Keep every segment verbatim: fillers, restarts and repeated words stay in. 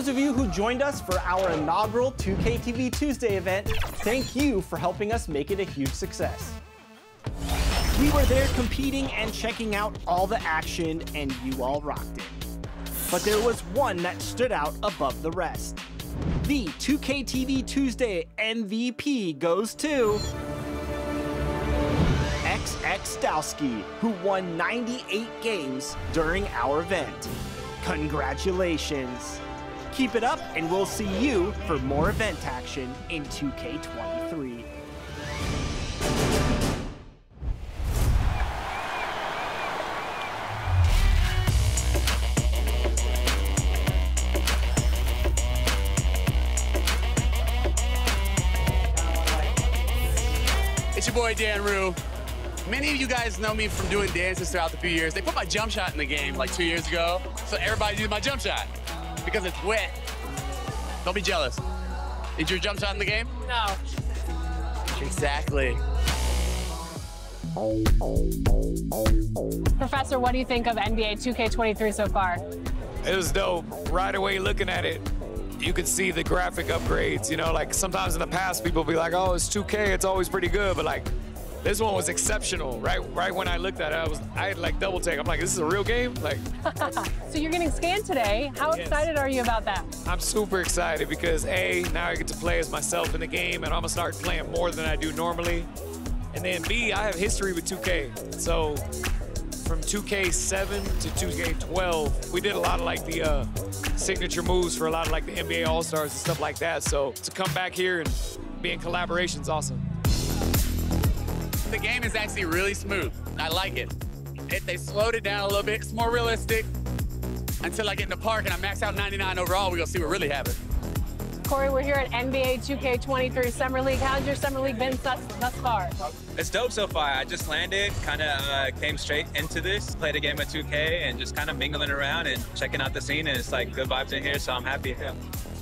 those of you who joined us for our inaugural two K T V Tuesday event, thank you for helping us make it a huge success. We were there competing and checking out all the action, and you all rocked it. But there was one that stood out above the rest. The two K T V Tuesday M V P goes to X X Stawski, who won ninety-eight games during our event. Congratulations. Keep it up, and we'll see you for more event action in two K twenty-three. It's your boy, Dan Roo. Many of you guys know me from doing dances throughout the few years. They put my jump shot in the game like two years ago, so everybody did my jump shot because it's wet. Don't be jealous. Did your jump shot in the game? No. Exactly. Professor, what do you think of N B A two K twenty-three so far? It was dope. Right away looking at it, you could see the graphic upgrades. You know, like sometimes in the past, people be like, oh, it's two K, it's always pretty good, but like, this one was exceptional. Right right when I looked at it, I was I had like double take. I'm like, this is a real game? Like. So you're getting scanned today. How yes. excited are you about that? I'm super excited because A, now I get to play as myself in the game, and I'm gonna start playing more than I do normally. And then B, I have history with two K. So from two K seven to two K twelve, we did a lot of like the uh, signature moves for a lot of like the N B A All-Stars and stuff like that. So to come back here and be in collaboration is awesome. The game is actually really smooth. I like it. it. They slowed it down a little bit. It's more realistic. Until I get in the park and I max out ninety-nine overall, we're going to see what really happened. Corey, we're here at N B A two K twenty-three Summer League. How's your Summer League been thus, thus far? It's dope so far. I just landed, kind of uh, came straight into this, played a game of two K, and just kind of mingling around and checking out the scene. And it's like good vibes in here, so I'm happy. Yeah.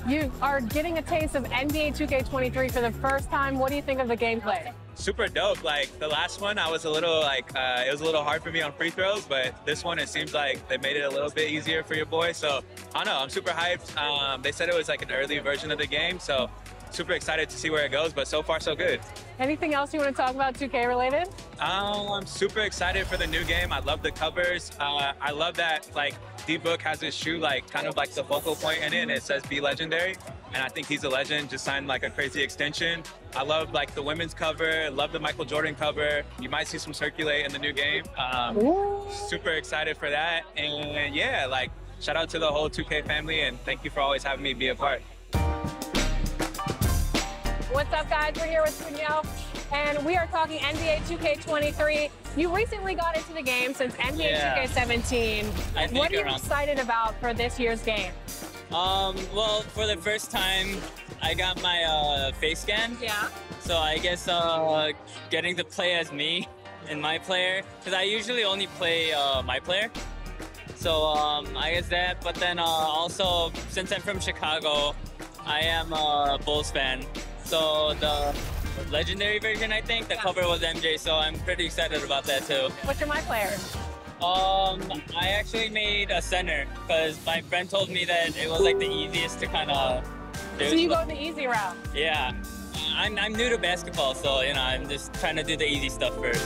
You are getting a taste of N B A two K twenty-three for the first time. What do you think of the gameplay? Super dope. Like the last one, I was a little like uh, it was a little hard for me on free throws, but this one it seems like they made it a little bit easier for your boy. So I don't know. I'm super hyped. Um, they said it was like an early version of the game, so super excited to see where it goes. But so far, so good. Anything else you want to talk about two K related? Um, I'm super excited for the new game. I love the covers. Uh, I love that like D-Book has his shoe like kind of like the focal point in it, and it says "Be Legendary." And I think he's a legend, just signed like a crazy extension. I love like the women's cover, love the Michael Jordan cover. You might see some circulate in the new game. Um, super excited for that. And yeah, like shout out to the whole two K family and thank you for always having me be a part. What's up guys, we're here with Puniel and we are talking N B A two K twenty-three. You recently got into the game since N B A yeah. two K seventeen. What are you excited about for this year's game? Um, well, for the first time, I got my uh, face scan. Yeah. So I guess uh, getting to play as me and my player, because I usually only play uh, my player. So um, I guess that, but then uh, also, since I'm from Chicago, I am a Bulls fan. So the legendary version, I think, the yeah. cover was M J, so I'm pretty excited about that too. What's your my player? Um, I actually made a center because my friend told me that it was like the easiest to kind of do. So you go the easy route? Yeah. I'm, I'm new to basketball, so, you know, I'm just trying to do the easy stuff first.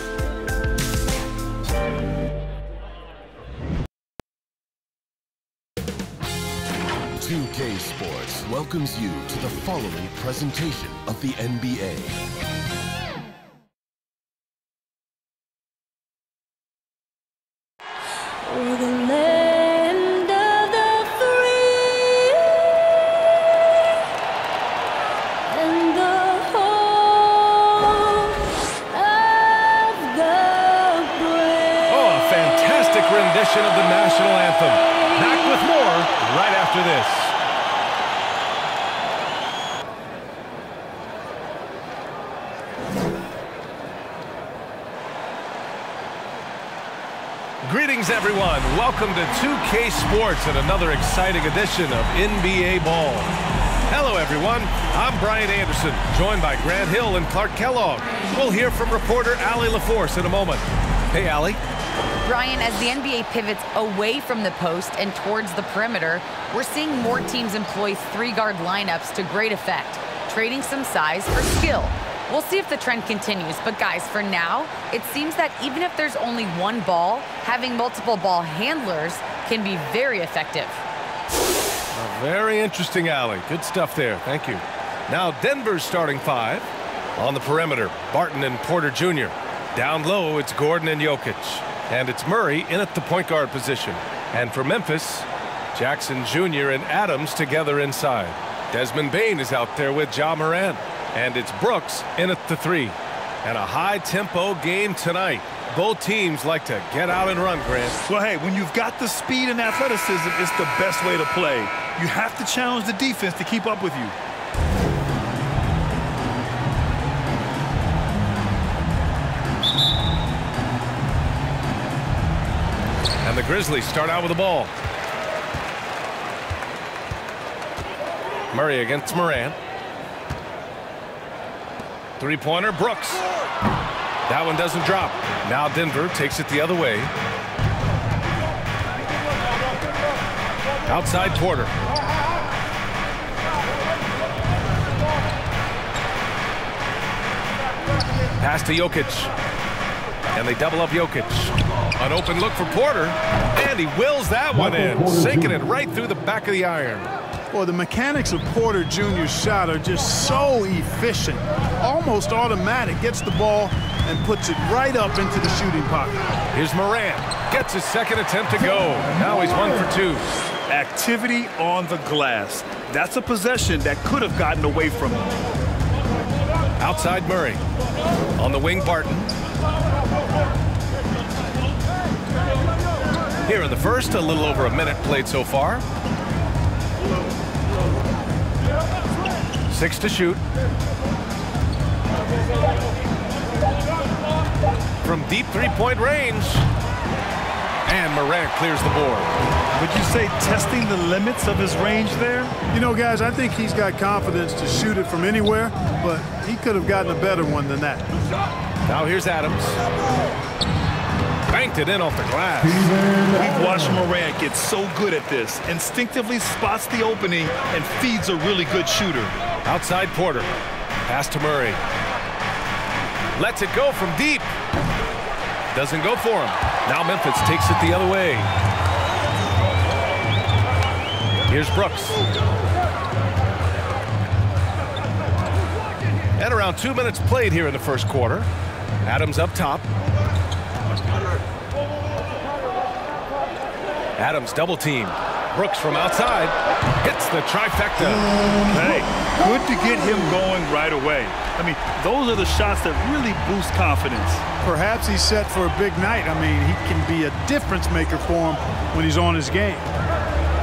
two K Sports welcomes you to the following presentation of the N B A. Of the national anthem. Back with more right after this. Greetings, everyone. Welcome to two K Sports and another exciting edition of N B A Ball. Hello, everyone. I'm Brian Anderson, joined by Grant Hill and Clarke Kellogg. We'll hear from reporter Allie LaForce in a moment. Hey, Allie. Brian, as the N B A pivots away from the post and towards the perimeter, we're seeing more teams employ three-guard lineups to great effect, trading some size for skill. We'll see if the trend continues, but guys, for now, it seems that even if there's only one ball, having multiple ball handlers can be very effective. Very interesting, Allie. Good stuff there. Thank you. Now Denver's starting five. On the perimeter, Barton and Porter Junior Down low, it's Gordon and Jokic. And it's Murray in at the point guard position. And for Memphis, Jackson Junior and Adams together inside. Desmond Bane is out there with Ja Morant. And it's Brooks in at the three. And a high-tempo game tonight. Both teams like to get out and run, Grant. Well, hey, when you've got the speed and athleticism, it's the best way to play. You have to challenge the defense to keep up with you. And the Grizzlies start out with the ball. Murray against Morant. Three-pointer, Brooks. That one doesn't drop. Now Denver takes it the other way. Outside Porter. Pass to Jokic. And they double up Jokic. An open look for Porter. And he wills that one in, sinking it right through the back of the iron. Well, the mechanics of Porter Junior's shot are just so efficient. Almost automatic. Gets the ball and puts it right up into the shooting pocket. Here's Morant. Gets his second attempt to go. Now he's one for two. Activity on the glass. That's a possession that could have gotten away from him. Outside Murray. On the wing, Barton. Here in the first, a little over a minute played so far. Six to shoot. From deep three-point range. And Morant clears the board. Would you say testing the limits of his range there? You know, guys, I think he's got confidence to shoot it from anywhere, but he could have gotten a better one than that. Now here's Adams. Banked it in off the glass. We've watched Morant get so good at this. Instinctively spots the opening and feeds a really good shooter. Outside Porter. Pass to Murray. Lets it go from deep. Doesn't go for him. Now Memphis takes it the other way. Here's Brooks. And around two minutes played here in the first quarter. Adams up top. Adams double team. Brooks from outside. Hits the trifecta. Hey, good to get him going right away. I mean, those are the shots that really boost confidence. Perhaps he's set for a big night. I mean, he can be a difference maker for him when he's on his game.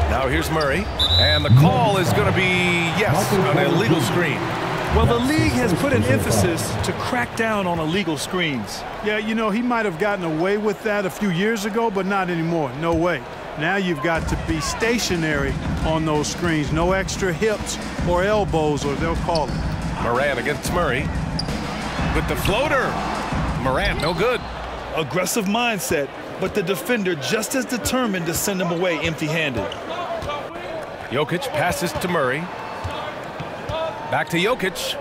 Now here's Murray. And the call is going to be, yes, on an illegal screen. Well, the league has put an emphasis to crack down on illegal screens. Yeah, you know, he might have gotten away with that a few years ago, but not anymore. No way. Now you've got to be stationary on those screens. No extra hips or elbows, or they'll call it. Morant against Murray. With the floater. Morant, no good. Aggressive mindset, but the defender just as determined to send him away empty-handed. Jokic passes to Murray. Back to Jokic.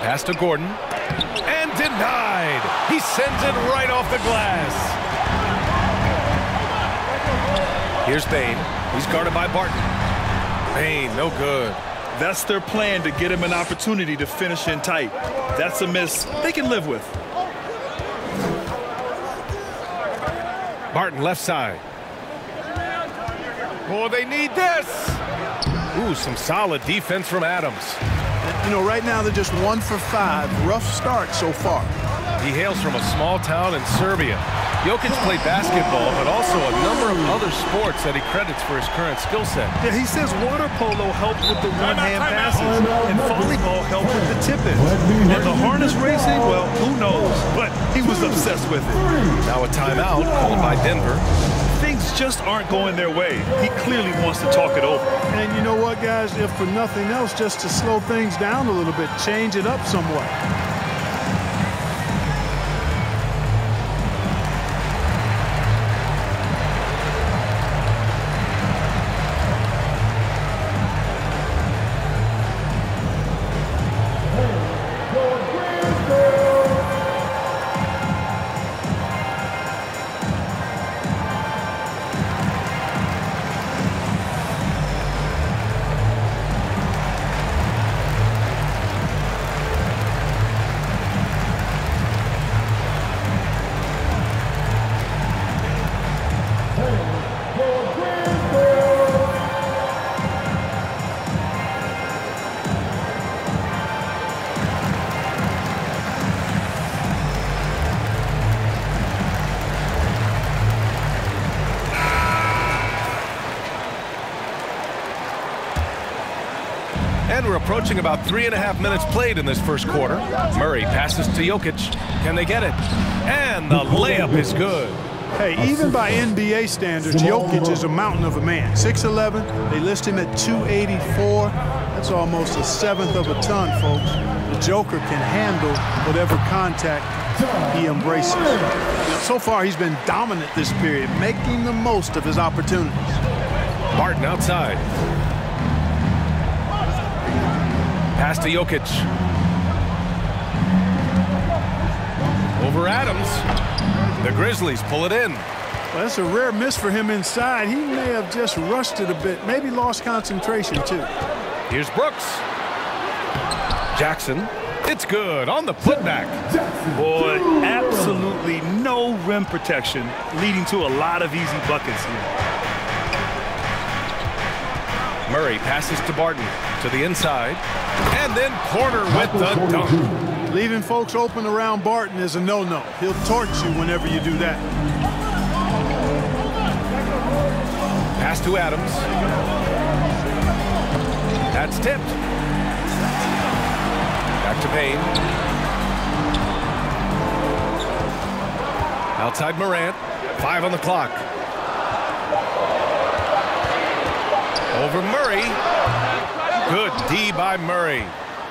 Pass to Gordon. And denied. He sends it right off the glass. Here's Bane. He's guarded by Barton. Bane, no good. That's their plan, to get him an opportunity to finish in tight. That's a miss they can live with. Barton left side. Oh, they need this. Ooh, some solid defense from Adams. You know, right now they're just one for five. Rough start so far. He hails from a small town in Serbia. Jokic played basketball, but also a number of other sports that he credits for his current skill set. Yeah, he says water polo helped with the one-hand passes, and volleyball helped with the tip-in. And the harness racing, well, who knows? But he was obsessed with it. Now a timeout called by Denver. Things just aren't going their way. He clearly wants to talk it over. And you know what, guys? If for nothing else, just to slow things down a little bit, change it up somewhat. approaching about three and a half minutes played in this first quarter. Murray passes to Jokic. Can they get it? And the layup is good. Hey, even by N B A standards, Jokic is a mountain of a man. six eleven, they list him at two eighty-four. That's almost a seventh of a ton, folks. The Joker can handle whatever contact he embraces. So far, he's been dominant this period, making the most of his opportunities. Barton outside. Pass to Jokic. Over Adams. The Grizzlies pull it in. Well, that's a rare miss for him inside. He may have just rushed it a bit, maybe lost concentration too. Here's Brooks. Jackson. It's good on the putback. Boy, absolutely no rim protection, leading to a lot of easy buckets here. Murray passes to Barton to the inside, and then Porter with the dunk. Leaving folks open around Barton is a no-no. He'll torch you whenever you do that. Pass to Adams. That's tipped. Back to Bane. Outside Morant. Five on the clock. Over Murray. Good D by Murray.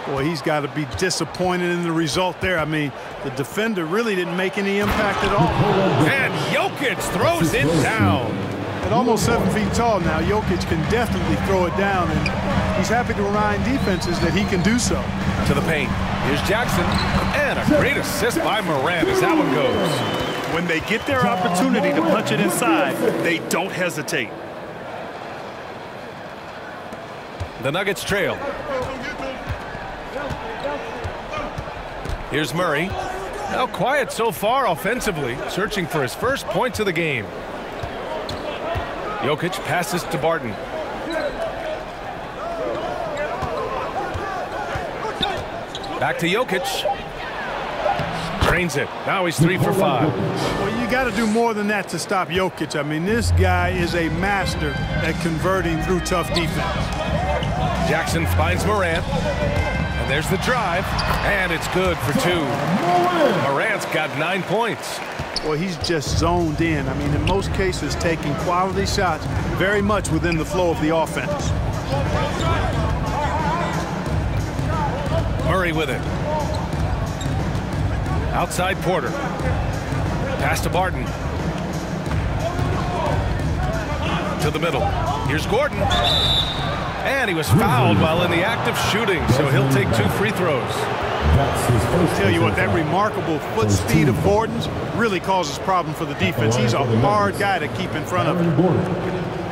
Boy, he's got to be disappointed in the result there. I mean, the defender really didn't make any impact at all. And Jokic throws it down. At almost seven feet tall now, Jokic can definitely throw it down, and he's happy to remind defenses that he can do so. To the paint. Here's Jackson. And a great assist by Morant as that one goes. When they get their opportunity to punch it inside, they don't hesitate. The Nuggets trail. Here's Murray. Now quiet so far offensively, searching for his first points of the game. Jokic passes to Barton. Back to Jokic. Drains it. Now he's three for five. Well, you got to do more than that to stop Jokic. I mean, this guy is a master at converting through tough defense. Jackson finds Morant, and there's the drive, and it's good for two. Morant's got nine points. Well, he's just zoned in. I mean, in most cases, taking quality shots very much within the flow of the offense. Murray with it. Outside Porter. Pass to Barton. To the middle. Here's Gordon. And he was fouled while in the act of shooting, so he'll take two free throws. I'll tell you what, that remarkable foot speed of Gordon's really causes problems for the defense. He's a hard guy to keep in front of him.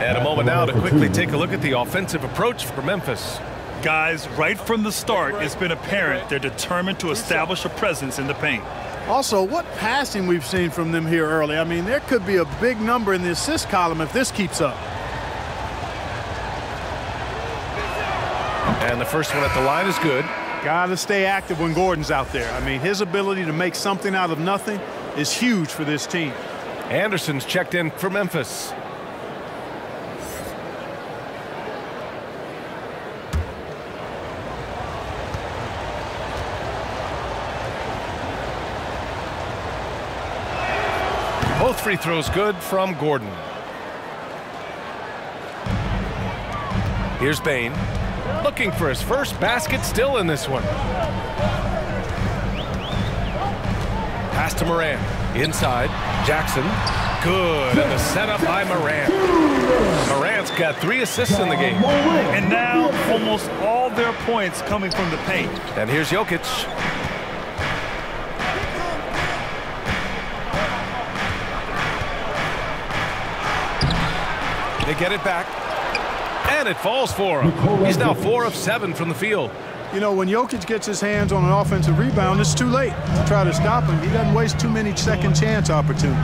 And a moment now to quickly take a look at the offensive approach for Memphis. Guys, right from the start, it's been apparent they're determined to establish a presence in the paint. Also, what passing we've seen from them here early. I mean, there could be a big number in the assist column if this keeps up. And the first one at the line is good. Gotta stay active when Gordon's out there. I mean, his ability to make something out of nothing is huge for this team. Anderson's checked in for Memphis. Both free throws good from Gordon. Here's Bane. Looking for his first basket still in this one. Pass to Morant. Inside. Jackson. Good. And the setup by Morant. Morant's got three assists in the game. And now almost all their points coming from the paint. And here's Jokic. They get it back. And it falls for him. He's now four of seven from the field. You know, when Jokic gets his hands on an offensive rebound, it's too late to try to stop him. He doesn't waste too many second chance opportunities.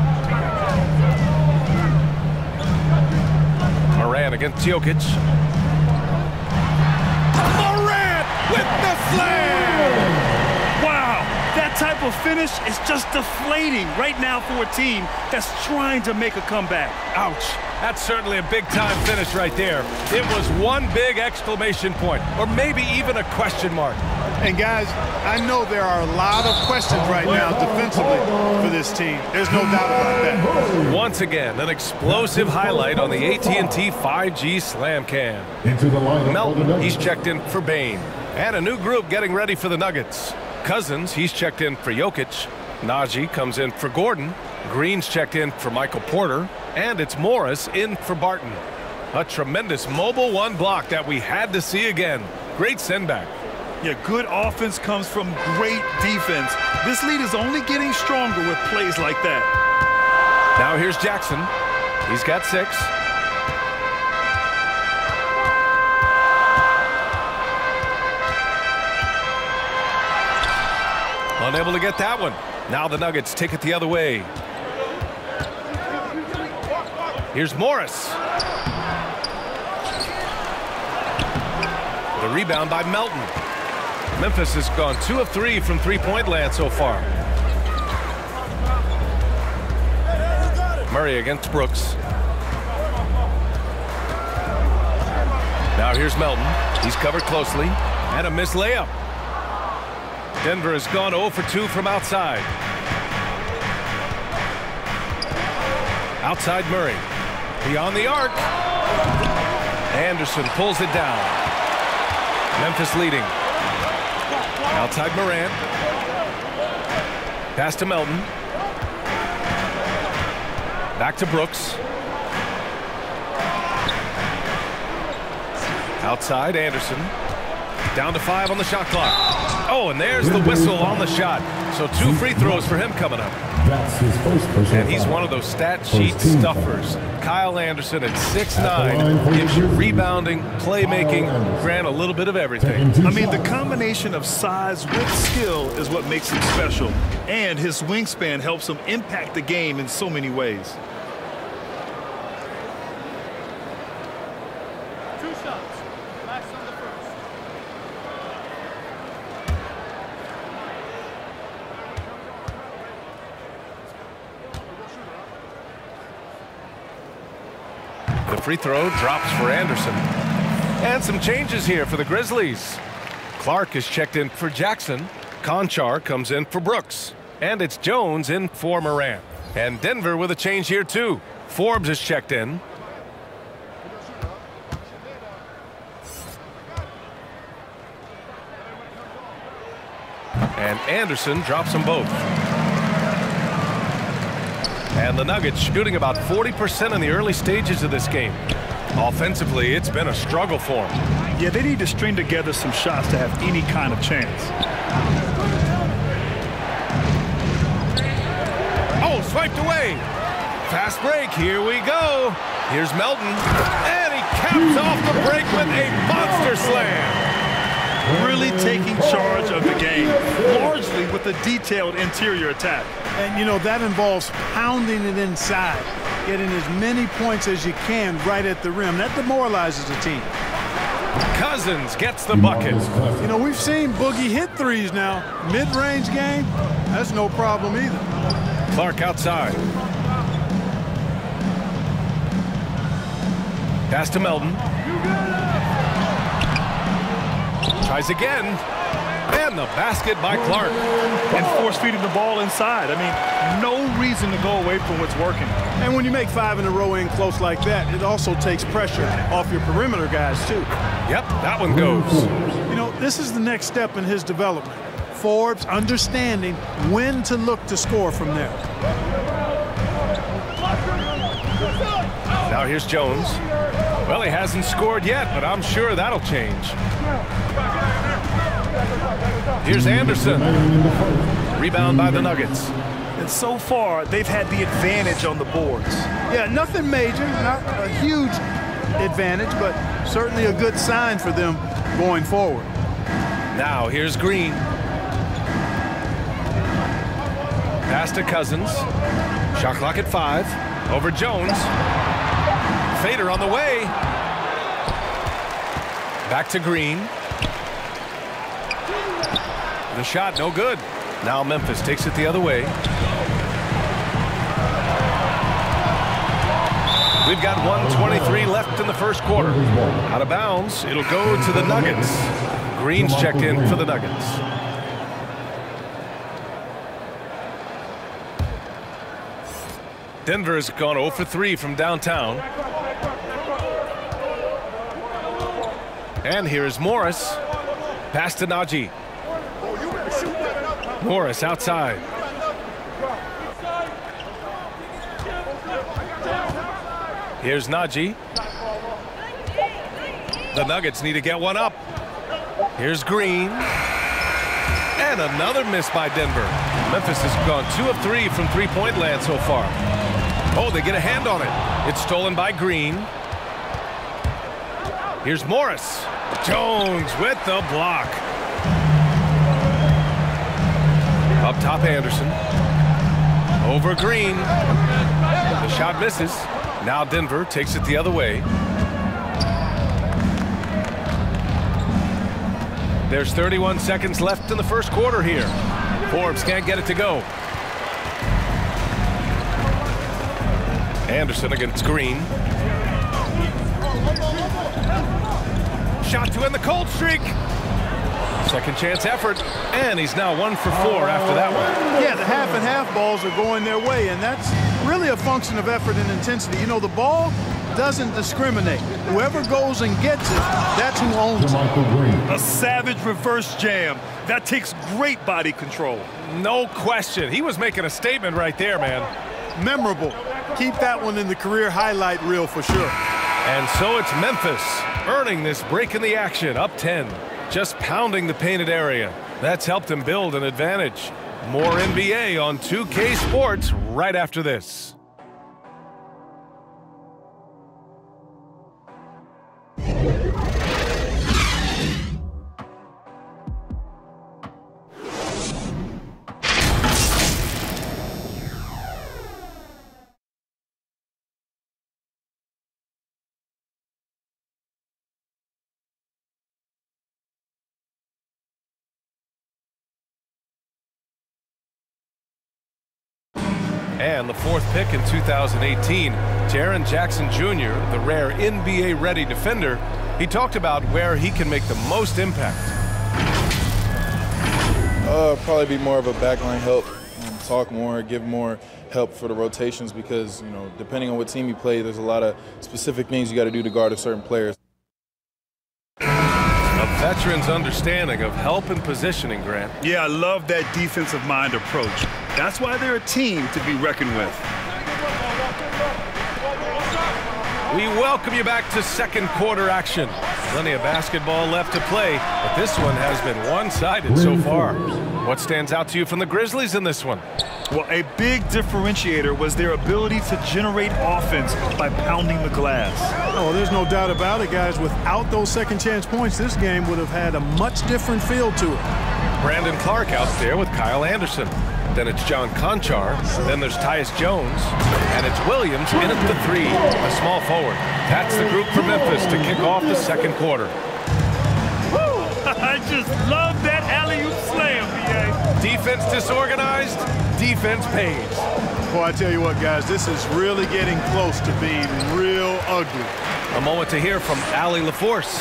Morant against Jokic. Morant with the slam! Wow, that That type of finish is just deflating right now for a team that's trying to make a comeback. Ouch. That's certainly a big-time finish right there. It was one big exclamation point, or maybe even a question mark. And, guys, I know there are a lot of questions right now defensively for this team. There's no doubt about that. Once again, an explosive highlight on the A T and T five G slam cam. Into the lineup. Melton, he's checked in for Bane. And a new group getting ready for the Nuggets. Cousins, he's checked in for Jokic. Naji comes in for Gordon. Green's checked in for Michael Porter. And it's Morris in for Barton. A tremendous mobile one block that we had to see again. Great send back. Yeah, good offense comes from great defense. This lead is only getting stronger with plays like that. Now here's Jackson. He's got six. Unable to get that one. Now the Nuggets take it the other way. Here's Morris. The rebound by Melton. Memphis has gone two of three from three-point land so far. Murray against Brooks. Now here's Melton. He's covered closely. And a missed layup. Denver has gone zero for two from outside. Outside Murray. Beyond the arc. Anderson pulls it down. Memphis leading. Outside Morant. Pass to Melton. Back to Brooks. Outside Anderson. Down to five on the shot clock. Oh, and there's the whistle on the shot. So two free throws for him coming up. That's his first personal and he's foul. One of those stat sheet stuffers. Foul. Kyle Anderson at six nine gives you rebounding, playmaking, Grant, a little bit of everything. I mean, the combination of size with skill is what makes him special. And his wingspan helps him impact the game in so many ways. Two shots. Last on the first. Free throw drops for Anderson. And some changes here for the Grizzlies. Clarke is checked in for Jackson. Konchar comes in for Brooks. And it's Jones in for Morant. And Denver with a change here too. Forbes is checked in. And Anderson drops them both. And the Nuggets shooting about forty percent in the early stages of this game. Offensively, it's been a struggle for them. Yeah, they need to string together some shots to have any kind of chance. Oh, swiped away. Fast break. Here we go. Here's Melton. And he caps off the break with a monster slam. Really taking charge of the game, largely with a detailed interior attack. And, you know, that involves pounding it inside, getting as many points as you can right at the rim. That demoralizes the team. Cousins gets the bucket. You know, we've seen Boogie hit threes now. Mid-range game, that's no problem either. Clarke outside. Pass to Melton. Tries again, and the basket by Clarke. And force-feeding the ball inside. I mean, no reason to go away from what's working. And when you make five in a row in close like that, it also takes pressure off your perimeter guys, too. Yep, that one goes. You know, this is the next step in his development. Forbes understanding when to look to score from there. Now here's Jones. Well, he hasn't scored yet, but I'm sure that'll change. Here's Anderson. Rebound by the Nuggets. And so far, they've had the advantage on the boards. Yeah, nothing major, not a huge advantage, but certainly a good sign for them going forward. Now, here's Green. Pass to Cousins. Shot clock at five. Over Jones. Fader on the way. Back to Green. The shot no good. Now Memphis takes it the other way. We've got one twenty-three left in the first quarter. Out of bounds, it'll go to the Nuggets. Green's checked in for the Nuggets. Denver's gone zero for three from downtown. And here's Morris. Pass to Naji. Morris outside. Here's Naji. The Nuggets need to get one up. Here's Green. And another miss by Denver. Memphis has gone two of three from three-point land so far. Oh, they get a hand on it. It's stolen by Green. Here's Morris. Jones with the block. Up top, Anderson. Over Green. The shot misses. Now Denver takes it the other way. There's thirty-one seconds left in the first quarter here. Forbes can't get it to go. Anderson against Green. Shot to end the cold streak. Second chance effort, and he's now one for four after that one. Yeah, the half and half balls are going their way, and that's really a function of effort and intensity. You know, the ball doesn't discriminate. Whoever goes and gets it, that's who owns it. A savage reverse jam. That takes great body control. No question. He was making a statement right there, man. Memorable. Keep that one in the career highlight reel for sure. And so it's Memphis earning this break in the action, up ten. Just pounding the painted area. That's helped him build an advantage. More N B A on two K Sports right after this. And the fourth pick in two thousand eighteen, Jaren Jackson Junior, the rare N B A-ready defender, he talked about where he can make the most impact. Uh, probably be more of a backline help, um, talk more, give more help for the rotations because, you know, depending on what team you play, there's a lot of specific things you got to do to guard a certain player. A veteran's understanding of help and positioning, Grant. Yeah, I love that defensive mind approach. That's why they're a team to be reckoned with. We welcome you back to second quarter action. Plenty of basketball left to play, but this one has been one-sided so far. What stands out to you from the Grizzlies in this one? Well, a big differentiator was their ability to generate offense by pounding the glass. Oh, there's no doubt about it, guys. Without those second-chance points, this game would have had a much different feel to it. Brandon Clarke out there with Kyle Anderson. Then it's John Konchar. Then there's Tyus Jones. And it's Williams in at the three, a small forward. That's the group for Memphis to kick off the second quarter. Woo! I just love that alley-oop slam, B A Defense disorganized, defense pays. Boy, I tell you what, guys, this is really getting close to being real ugly. A moment to hear from Allie LaForce.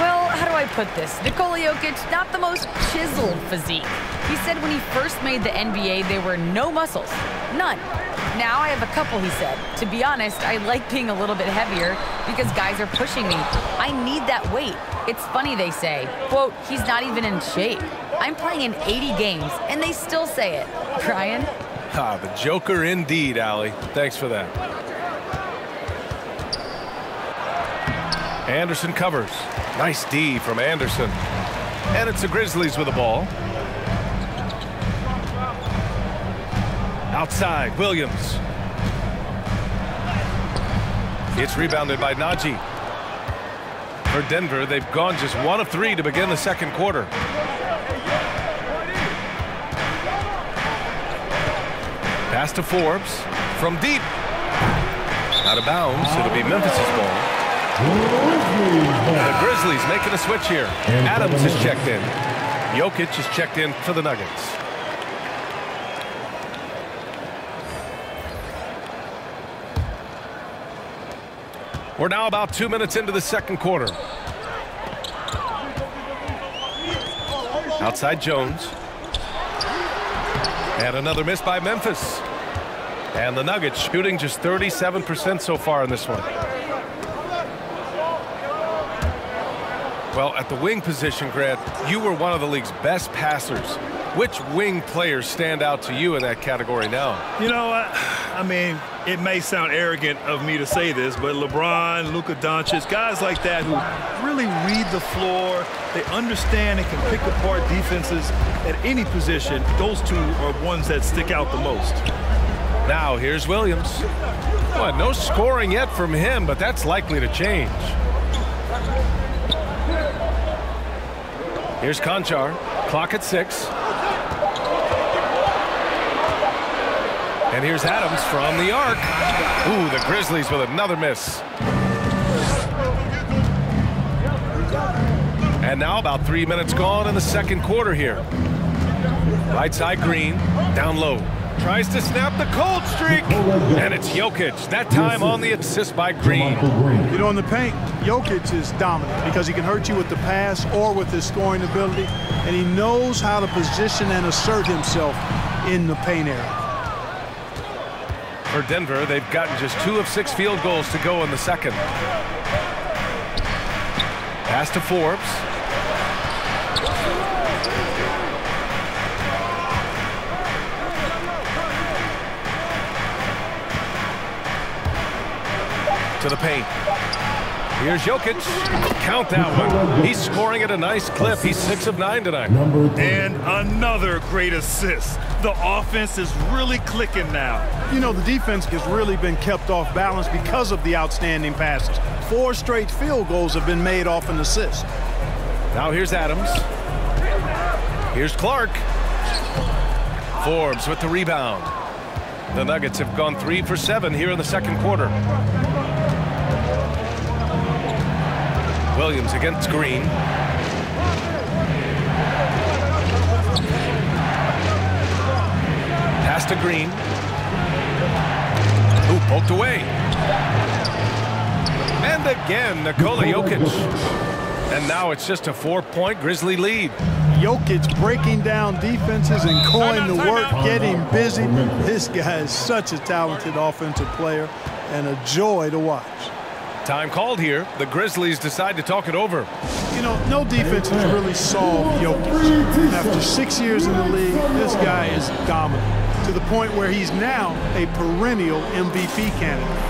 Well, how do I put this? Nikola Jokic, not the most chiseled physique. He said when he first made the N B A, there were no muscles, none. Now I have a couple, he said. To be honest, I like being a little bit heavier because guys are pushing me. I need that weight. It's funny they say, quote, he's not even in shape. I'm playing in eighty games, and they still say it. Brian? Ah, the Joker indeed, Allie. Thanks for that. Anderson covers. Nice D from Anderson. And it's the Grizzlies with the ball. Outside, Williams. It's rebounded by Naji. For Denver, they've gone just one of three to begin the second quarter. Pass to Forbes from deep. Out of bounds, it'll be Memphis' ball. And the Grizzlies making a switch here. Adams is checked in. Jokic is checked in for the Nuggets. We're now about two minutes into the second quarter. Outside Jones. And another miss by Memphis. And the Nuggets shooting just thirty-seven percent so far in this one. Well, at the wing position, Grant, you were one of the league's best passers. Which wing players stand out to you in that category now? You know, I, I mean, it may sound arrogant of me to say this, but LeBron, Luka Doncic, guys like that who really read the floor, they understand and can pick apart defenses at any position. Those two are ones that stick out the most. Now here's Williams. Well, no scoring yet from him, but that's likely to change. Here's Konchar. Clock at six. And here's Adams from the arc. Ooh, the Grizzlies with another miss. And now about three minutes gone in the second quarter here. Right side Green, down low. Tries to snap the cold streak. And it's Jokic, that time on the assist by Green. You know, in the paint, Jokic is dominant because he can hurt you with the pass or with his scoring ability. And he knows how to position and assert himself in the paint area. For Denver, they've gotten just two of six field goals to go in the second. Pass to Forbes. To the paint. Here's Jokic. Count that one. He's scoring at a nice clip. He's six of nine tonight. And another great assist. The offense is really clicking now. You know, the defense has really been kept off balance because of the outstanding passes. Four straight field goals have been made off an assist. Now here's Adams. Here's Clarke. Forbes with the rebound. The Nuggets have gone three for seven here in the second quarter. Williams against Green. Pass to Green, who poked away. And again, Nikola Jokic. And now it's just a four-point Grizzly lead. Jokic breaking down defenses and going to work, getting busy. This guy is such a talented offensive player and a joy to watch. Time called here. The Grizzlies decide to talk it over. You know, no defense has really solved Jokic. After six years in the league, this guy is dominant, to the point where he's now a perennial M V P candidate.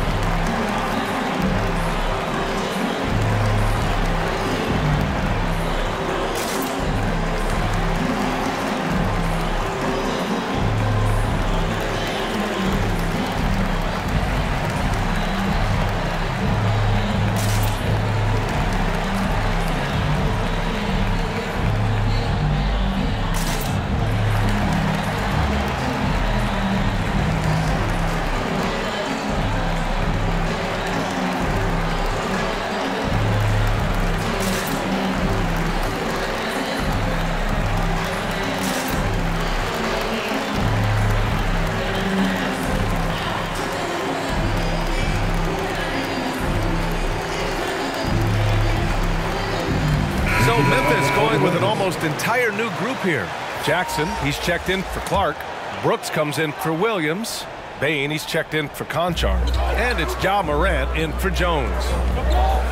Entire new group here. Jackson, he's checked in for Clarke. Brooks comes in for Williams. Bane, he's checked in for Konchar. And it's Ja Morant in for Jones.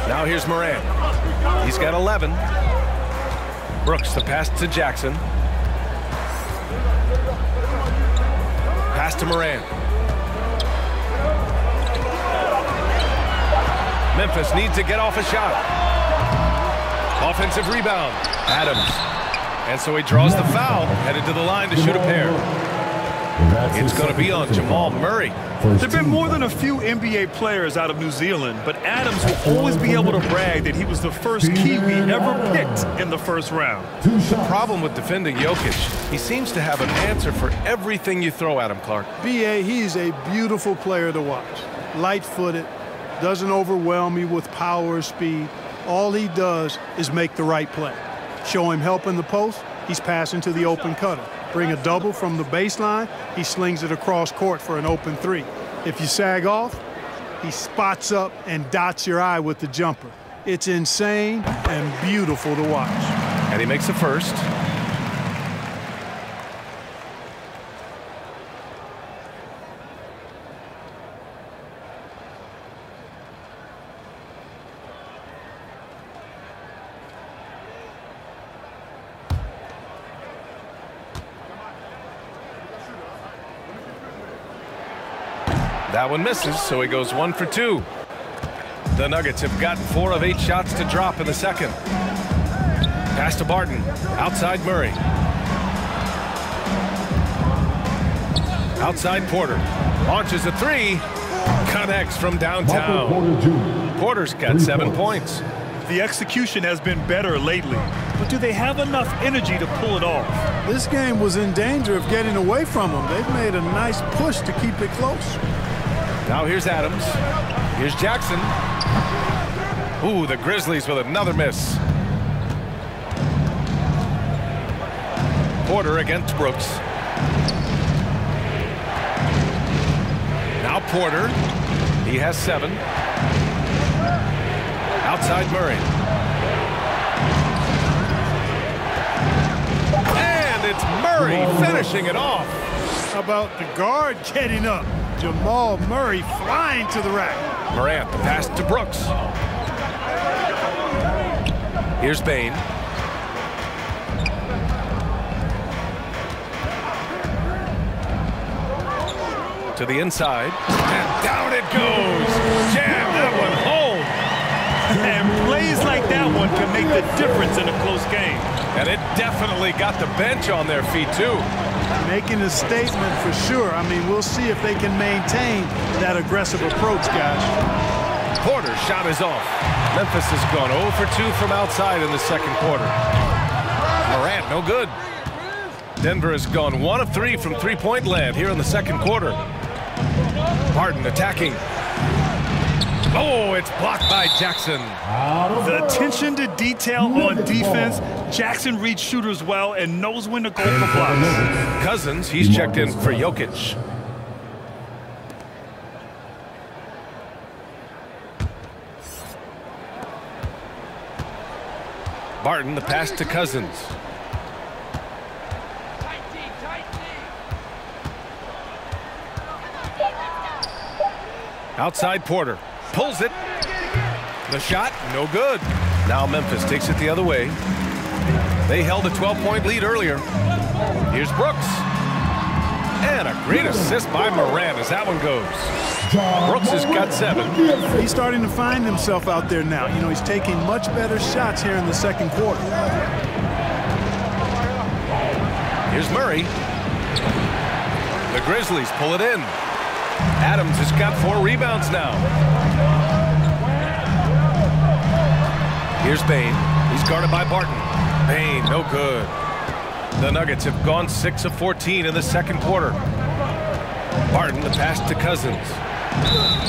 Now here's Morant. He's got eleven. Brooks, the pass to Jackson. Pass to Morant. Memphis needs to get off a shot. Offensive rebound. Adams. And so he draws the foul, headed to the line to shoot a pair. It's going to be on Jamal Murray. There have been more than a few N B A players out of New Zealand, but Adams will always be able to brag that he was the first Kiwi ever picked in the first round. The problem with defending Jokic, he seems to have an answer for everything you throw at him, Clarke. B A, he's a beautiful player to watch. Light-footed, doesn't overwhelm you with power or speed. All he does is make the right play. Show him help in the post, he's passing to the open cutter. Bring a double from the baseline, he slings it across court for an open three. If you sag off, He spots up and dots your eye with the jumper. It's insane and beautiful to watch. And he makes the first. That one misses, so he goes one for two. The Nuggets have gotten four of eight shots to drop in the second. Pass to Barton, outside Murray. Outside Porter, launches a three, connects from downtown. Porter's got seven points. The execution has been better lately, but do they have enough energy to pull it off? This game was in danger of getting away from them. They've made a nice push to keep it close. Now here's Adams. Here's Jackson. Ooh, the Grizzlies with another miss. Porter against Brooks. Now Porter. He has seven. Outside Murray. And it's Murray finishing it off. How about the guard getting up? Jamal Murray flying to the rack. Morant, the pass to Brooks. Here's Bane. To the inside. And down it goes. Jam that one home. And plays like that one can make the difference in a close game. And it definitely got the bench on their feet, too. Making a statement for sure. I mean, we'll see if they can maintain that aggressive approach, guys. Porter's shot is off. Memphis has gone oh for two from outside in the second quarter. Morant, no good. Denver has gone one of three from three-point land here in the second quarter. Barton attacking. Oh, it's blocked by Jackson. The attention to detail on defense. Jackson reads shooters well and knows when to go for blocks. Cousins, he's checked in for Jokic. Barton, the pass to Cousins. Outside Porter. Pulls it. The shot, no good. Now Memphis takes it the other way. They held a twelve-point lead earlier. Here's Brooks. And a great assist by Morant as that one goes. Brooks has got seven. He's starting to find himself out there now. You know, he's taking much better shots here in the second quarter. Here's Murray. The Grizzlies pull it in. Adams has got four rebounds now. Here's Bane. He's guarded by Barton. Bane, no good. The Nuggets have gone six of fourteen in the second quarter. Barton, the pass to Cousins.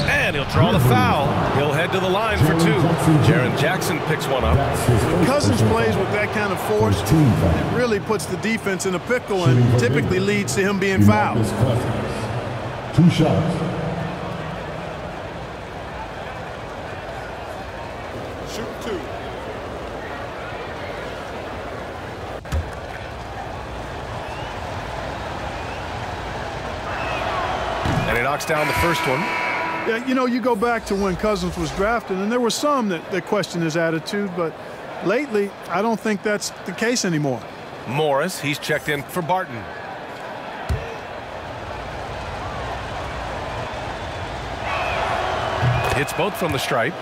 And he'll draw the foul. He'll head to the line for two. Jaren Jackson picks one up. When Cousins plays with that kind of force, it really puts the defense in a pickle and typically leads to him being fouled. Two shots. Shoot two. And he knocks down the first one. Yeah, you know, you go back to when Cousins was drafted, and there were some that, that questioned his attitude, but lately, I don't think that's the case anymore. Morris, he's checked in for Barton. Hits both from the stripe.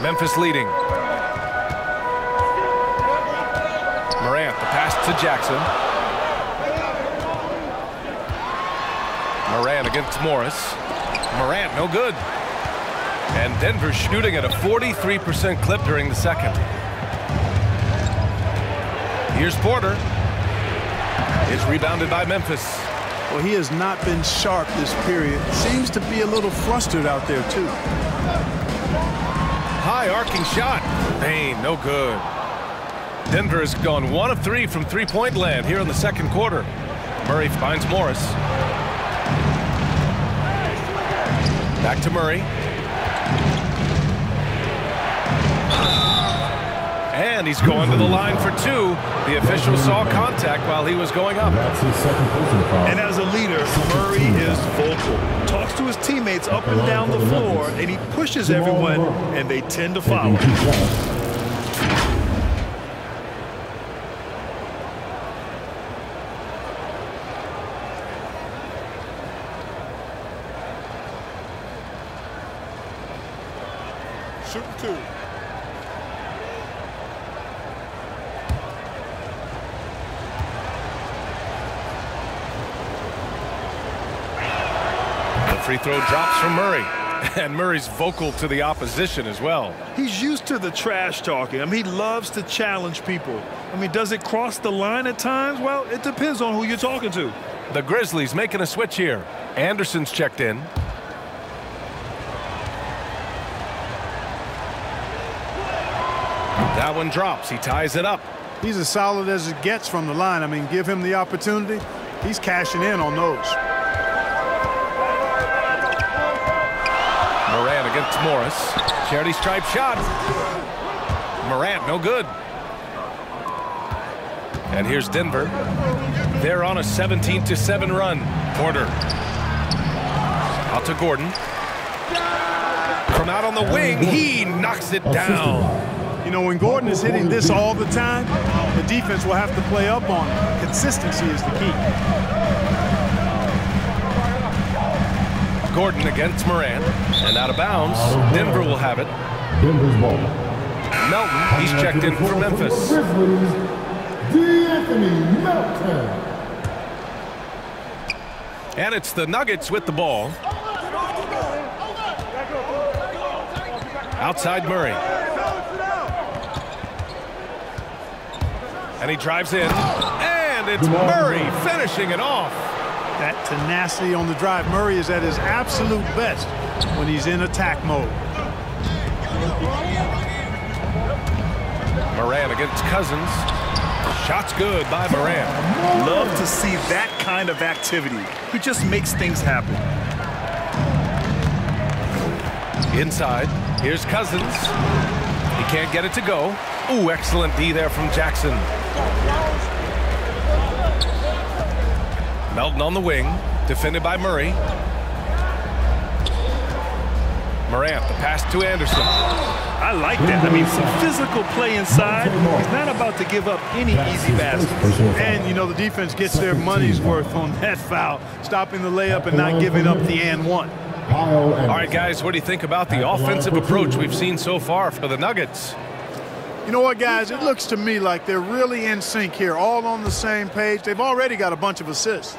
Memphis leading. Morant, the pass to Jackson. Morant against Morris. Morant, no good. And Denver's shooting at a forty-three percent clip during the second. Here's Porter. It's rebounded by Memphis. Well, he has not been sharp this period. Seems to be a little flustered out there, too. High arcing shot. Bane, no good. Denver has gone one of three from three-point land here in the second quarter. Murray finds Morris. Back to Murray. And he's going to the line for two. The official saw contact while he was going up. That's his second personal foul. And as a leader, Murray is vocal. Talks to his teammates up and down the floor, and he pushes everyone, and they tend to follow. Free throw drops from Murray, and Murray's vocal to the opposition as well. He's used to the trash talking. I mean, he loves to challenge people. I mean, does it cross the line at times? Well, it depends on who you're talking to. The Grizzlies making a switch here. Anderson's checked in. That one drops. He ties it up. He's as solid as it gets from the line. I mean, give him the opportunity. He's cashing in on those. Against Morris. Charity stripe shot. Morant, no good. And here's Denver. They're on a seventeen to seven run. Porter. Out to Gordon. From out on the wing, he knocks it down. You know, when Gordon is hitting this all the time, the defense will have to play up on it. Consistency is the key. Gordon against Morant. And out of bounds. Denver will have it. Denver's ball. Melton, he's checked in for Memphis. De'Anthony Melton. And it's the Nuggets with the ball. Outside Murray. And he drives in. And it's Murray finishing it off. That tenacity on the drive. Murray is at his absolute best when he's in attack mode. Morant against Cousins. Shots good by Morant. Love to see that kind of activity. He just makes things happen. Inside. Here's Cousins. He can't get it to go. Ooh, excellent D there from Jackson. Melton on the wing. Defended by Murray. Morant, the pass to Anderson. I like that. I mean, some physical play inside. He's not about to give up any easy baskets. And, you know, the defense gets their money's worth on that foul, stopping the layup and not giving up the and one. All right, guys, what do you think about the offensive approach we've seen so far for the Nuggets? You know what, guys? It looks to me like they're really in sync here, all on the same page. They've already got a bunch of assists.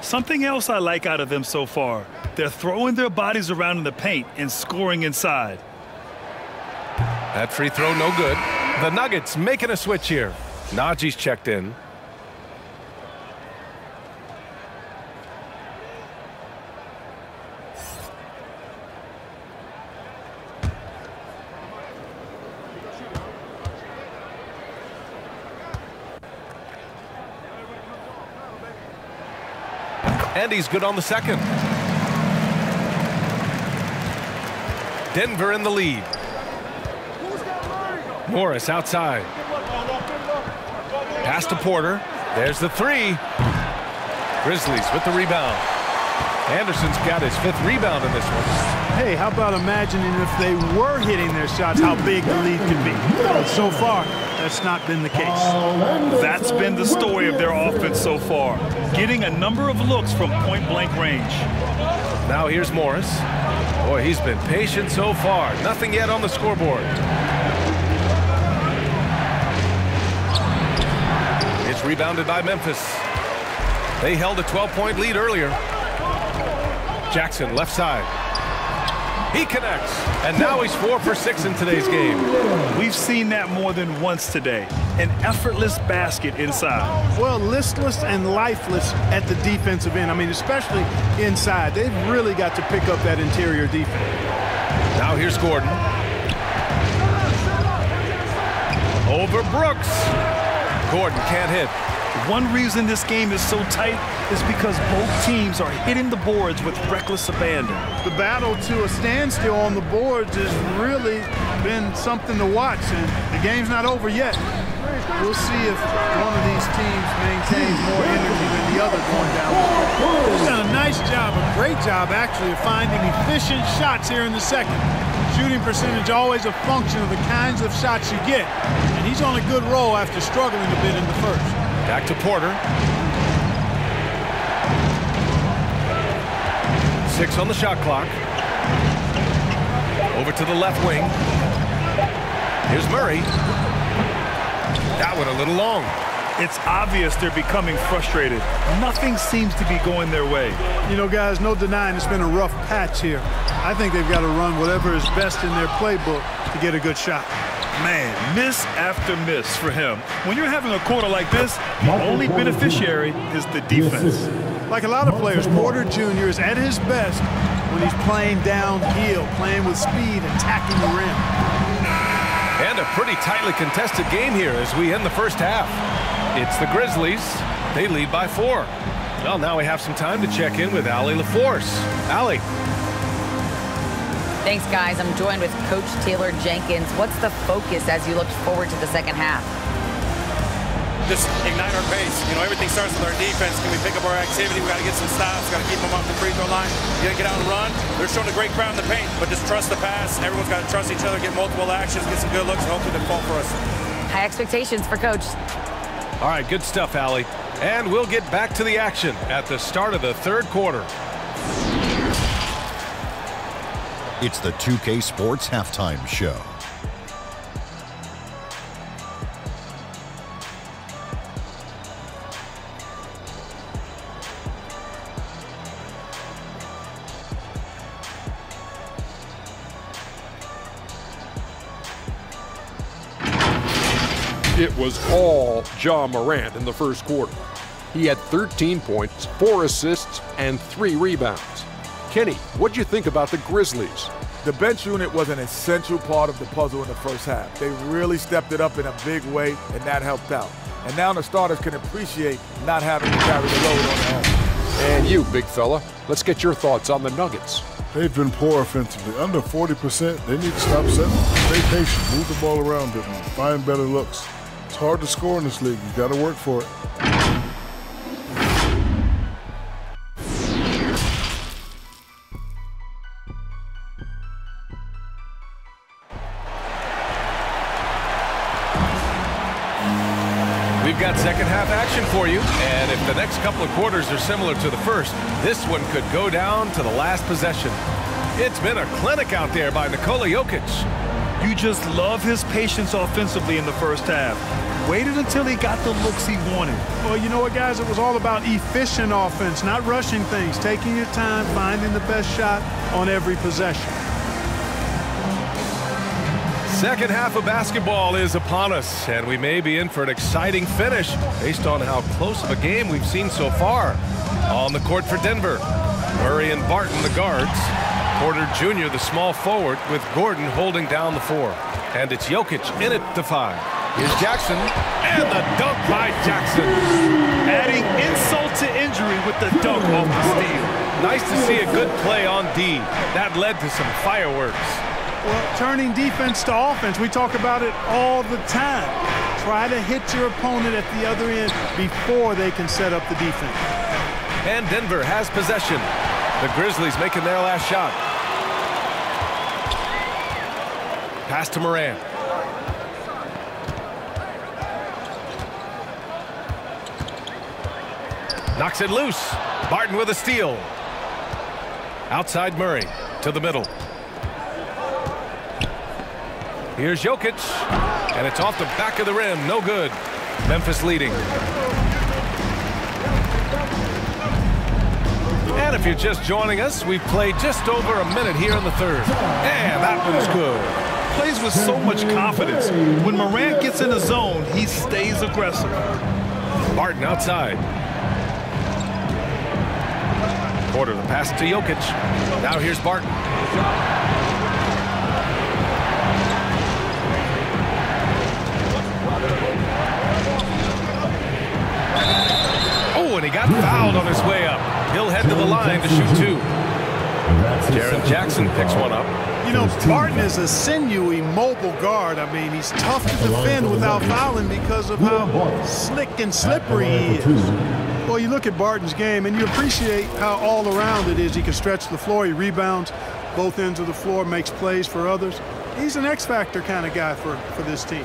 Something else I like out of them so far. They're throwing their bodies around in the paint and scoring inside. That free throw no good. The Nuggets making a switch here. Naji's checked in. And he's good on the second. Denver in the lead. Morris outside. Pass to Porter. There's the three. Grizzlies with the rebound. Anderson's got his fifth rebound in this one. Hey, how about imagining if they were hitting their shots, how big the lead could be? But so far, that's not been the case. That's been the story of their offense so far, getting a number of looks from point-blank range. Now here's Morris. Boy, he's been patient so far. Nothing yet on the scoreboard. It's rebounded by Memphis. They held a twelve-point lead earlier. Jackson, left side. He connects, and now he's four for six in today's game. We've seen that more than once today. An effortless basket inside. Well, listless and lifeless at the defensive end. I mean, especially inside. They've really got to pick up that interior defense. Now here's Gordon. Over Brooks. Gordon can't hit. One reason this game is so tight is because both teams are hitting the boards with reckless abandon. The battle to a standstill on the boards has really been something to watch, and the game's not over yet. We'll see if one of these teams maintains more energy than the other going down. He's done a nice job, a great job actually, of finding efficient shots here in the second. Shooting percentage always a function of the kinds of shots you get, and he's on a good roll after struggling a bit in the first. Back to Porter. Six on the shot clock. Over to the left wing. Here's Murray. That one a little long. It's obvious they're becoming frustrated. Nothing seems to be going their way. You know, guys, no denying it's been a rough patch here. I think they've got to run whatever is best in their playbook to get a good shot. Man, miss after miss for him. When you're having a quarter like this, the only beneficiary is the defense. Like a lot of players, Porter Junior is at his best when he's playing downhill, playing with speed, attacking the rim. And a pretty tightly contested game here as we end the first half. It's the Grizzlies. They lead by four. Well, now we have some time to check in with Allie LaForce. Allie. Thanks, guys. I'm joined with Coach Taylor Jenkins. What's the focus as you look forward to the second half? Just ignite our pace. You know, everything starts with our defense. Can we pick up our activity? We got to get some stops. Got to keep them off the free throw line. You got to get out and run. They're showing a great crowd in the paint, but just trust the pass. Everyone's got to trust each other, get multiple actions, get some good looks, and hopefully they fall for us. High expectations for Coach. All right, good stuff, Allie. And we'll get back to the action at the start of the third quarter. It's the two K Sports Halftime Show. It was all Ja Morant in the first quarter. He had thirteen points, four assists, and three rebounds. Kenny, what'd you think about the Grizzlies? The bench unit was an essential part of the puzzle in the first half. They really stepped it up in a big way, and that helped out. And now the starters can appreciate not having to carry the load on their own. And you, big fella, let's get your thoughts on the Nuggets. They've been poor offensively, under forty percent. They need to stop setting. Stay patient, move the ball around differently, find better looks. It's hard to score in this league. You got to work for it. We've got second half action for you, and if the next couple of quarters are similar to the first, this one could go down to the last possession. It's been a clinic out there by Nikola Jokic. You just love his patience offensively in the first half. Waited until he got the looks he wanted. Well, you know what, guys? It was all about efficient offense, not rushing things, taking your time, finding the best shot on every possession. Second half of basketball is upon us, and we may be in for an exciting finish based on how close of a game we've seen so far. On the court for Denver, Murray and Barton, the guards. Porter Junior, the small forward, with Gordon holding down the four. And it's Jokic in it to five. Here's Jackson. And the dunk by Jackson. Adding insult to injury with the dunk off the steal. Nice to see a good play on D. That led to some fireworks. Well, turning defense to offense, we talk about it all the time. Try to hit your opponent at the other end before they can set up the defense. And Denver has possession. The Grizzlies making their last shot. Pass to Morant. Knocks it loose. Barton with a steal. Outside Murray to the middle. Here's Jokic. And it's off the back of the rim. No good. Memphis leading. And if you're just joining us, we've played just over a minute here in the third. And that one's good. Plays with so much confidence. When Morant gets in the zone, he stays aggressive. Barton outside. Porter the pass to Jokic. Now here's Barton. fouled on his way up. He'll head to the line to shoot two. Jaren Jackson picks one up. You know, Barton is a sinewy, mobile guard. I mean, he's tough to defend without fouling because of how slick and slippery he is. Well, you look at Barton's game, and you appreciate how all-around it is. He can stretch the floor, he rebounds both ends of the floor, makes plays for others. He's an X-Factor kind of guy for, for this team.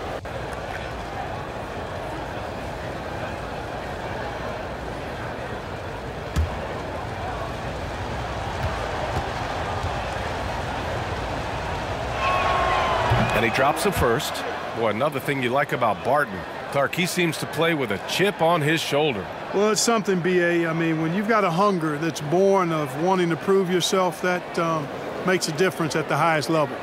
And he drops the first. Boy, another thing you like about Barton, Clarke, he seems to play with a chip on his shoulder. Well, it's something, B A. I mean, when you've got a hunger that's born of wanting to prove yourself, that um, makes a difference at the highest level.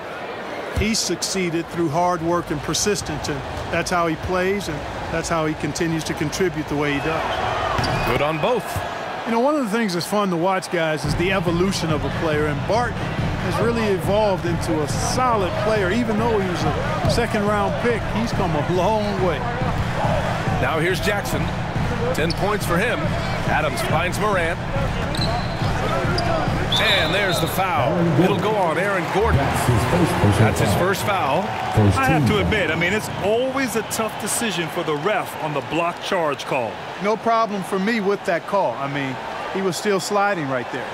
He succeeded through hard work and persistence, and that's how he plays, and that's how he continues to contribute the way he does. Good on both. You know, one of the things that's fun to watch, guys, is the evolution of a player, and Barton has really evolved into a solid player. Even though he was a second-round pick, he's come a long way. Now here's Jackson. Ten points for him. Adams finds Morant. And there's the foul. It'll go on Aaron Gordon. That's his first foul. I have to admit, I mean, it's always a tough decision for the ref on the block charge call. No problem for me with that call. I mean, he was still sliding right there.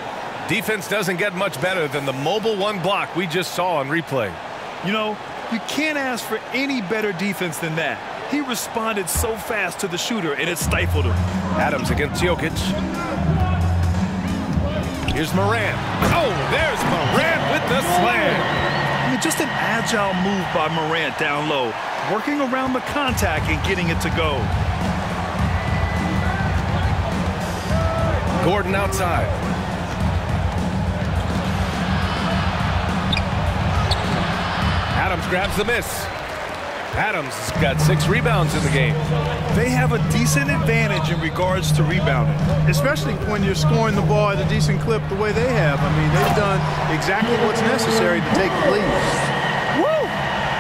Defense doesn't get much better than the mobile one block we just saw on replay. You know, you can't ask for any better defense than that. He responded so fast to the shooter, and it stifled him. Adams against Jokic. Here's Morant. Oh, there's Morant with the slam. I mean, just an agile move by Morant down low, working around the contact and getting it to go. Gordon outside. Adams grabs the miss. Adams has got six rebounds in the game. They have a decent advantage in regards to rebounding, especially when you're scoring the ball at a decent clip the way they have. I mean, they've done exactly what's necessary to take the lead. Woo!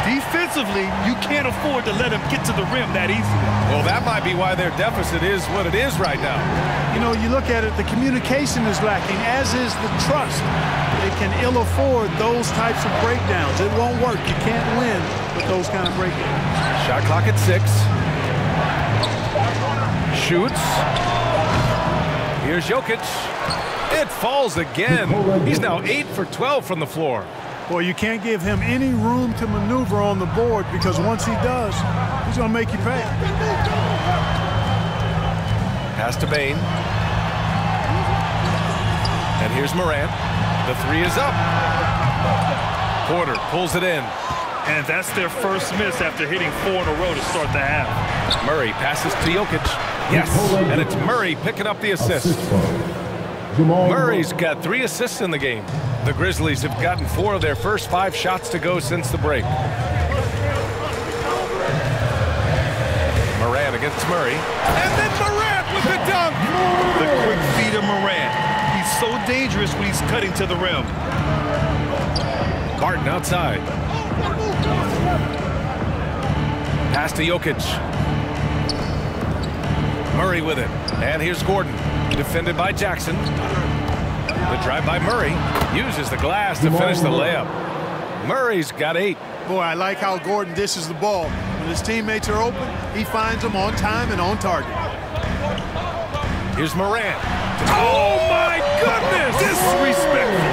Defensively, you can't afford to let them get to the rim that easily. Well, that might be why their deficit is what it is right now. You know, you look at it, the communication is lacking, as is the trust. They can ill afford those types of breakdowns. It won't work. You can't win with those kind of breakdowns. Shot clock at six. Shoots. Here's Jokic. It falls again. He's now eight for twelve from the floor. Boy, you can't give him any room to maneuver on the board, because once he does, he's going to make you pay. Pass to Bane. And here's Morant. The three is up. Porter pulls it in. And that's their first miss after hitting four in a row to start the half. Murray passes to Jokic. Yes, and it's Murray picking up the assist. Murray's got three assists in the game. The Grizzlies have gotten four of their first five shots to go since the break. Morant against Murray. And then Morant with the dunk! The quick feet of Morant. He's so dangerous when he's cutting to the rim. Barton outside. Pass to Jokic. Murray with it. And here's Gordon. Defended by Jackson. The drive by Murray. Uses the glass to finish the layup. Murray's got eight. Boy, I like how Gordon dishes the ball. When his teammates are open, he finds them on time and on target. Here's Morant. Oh, my goodness! Disrespectful.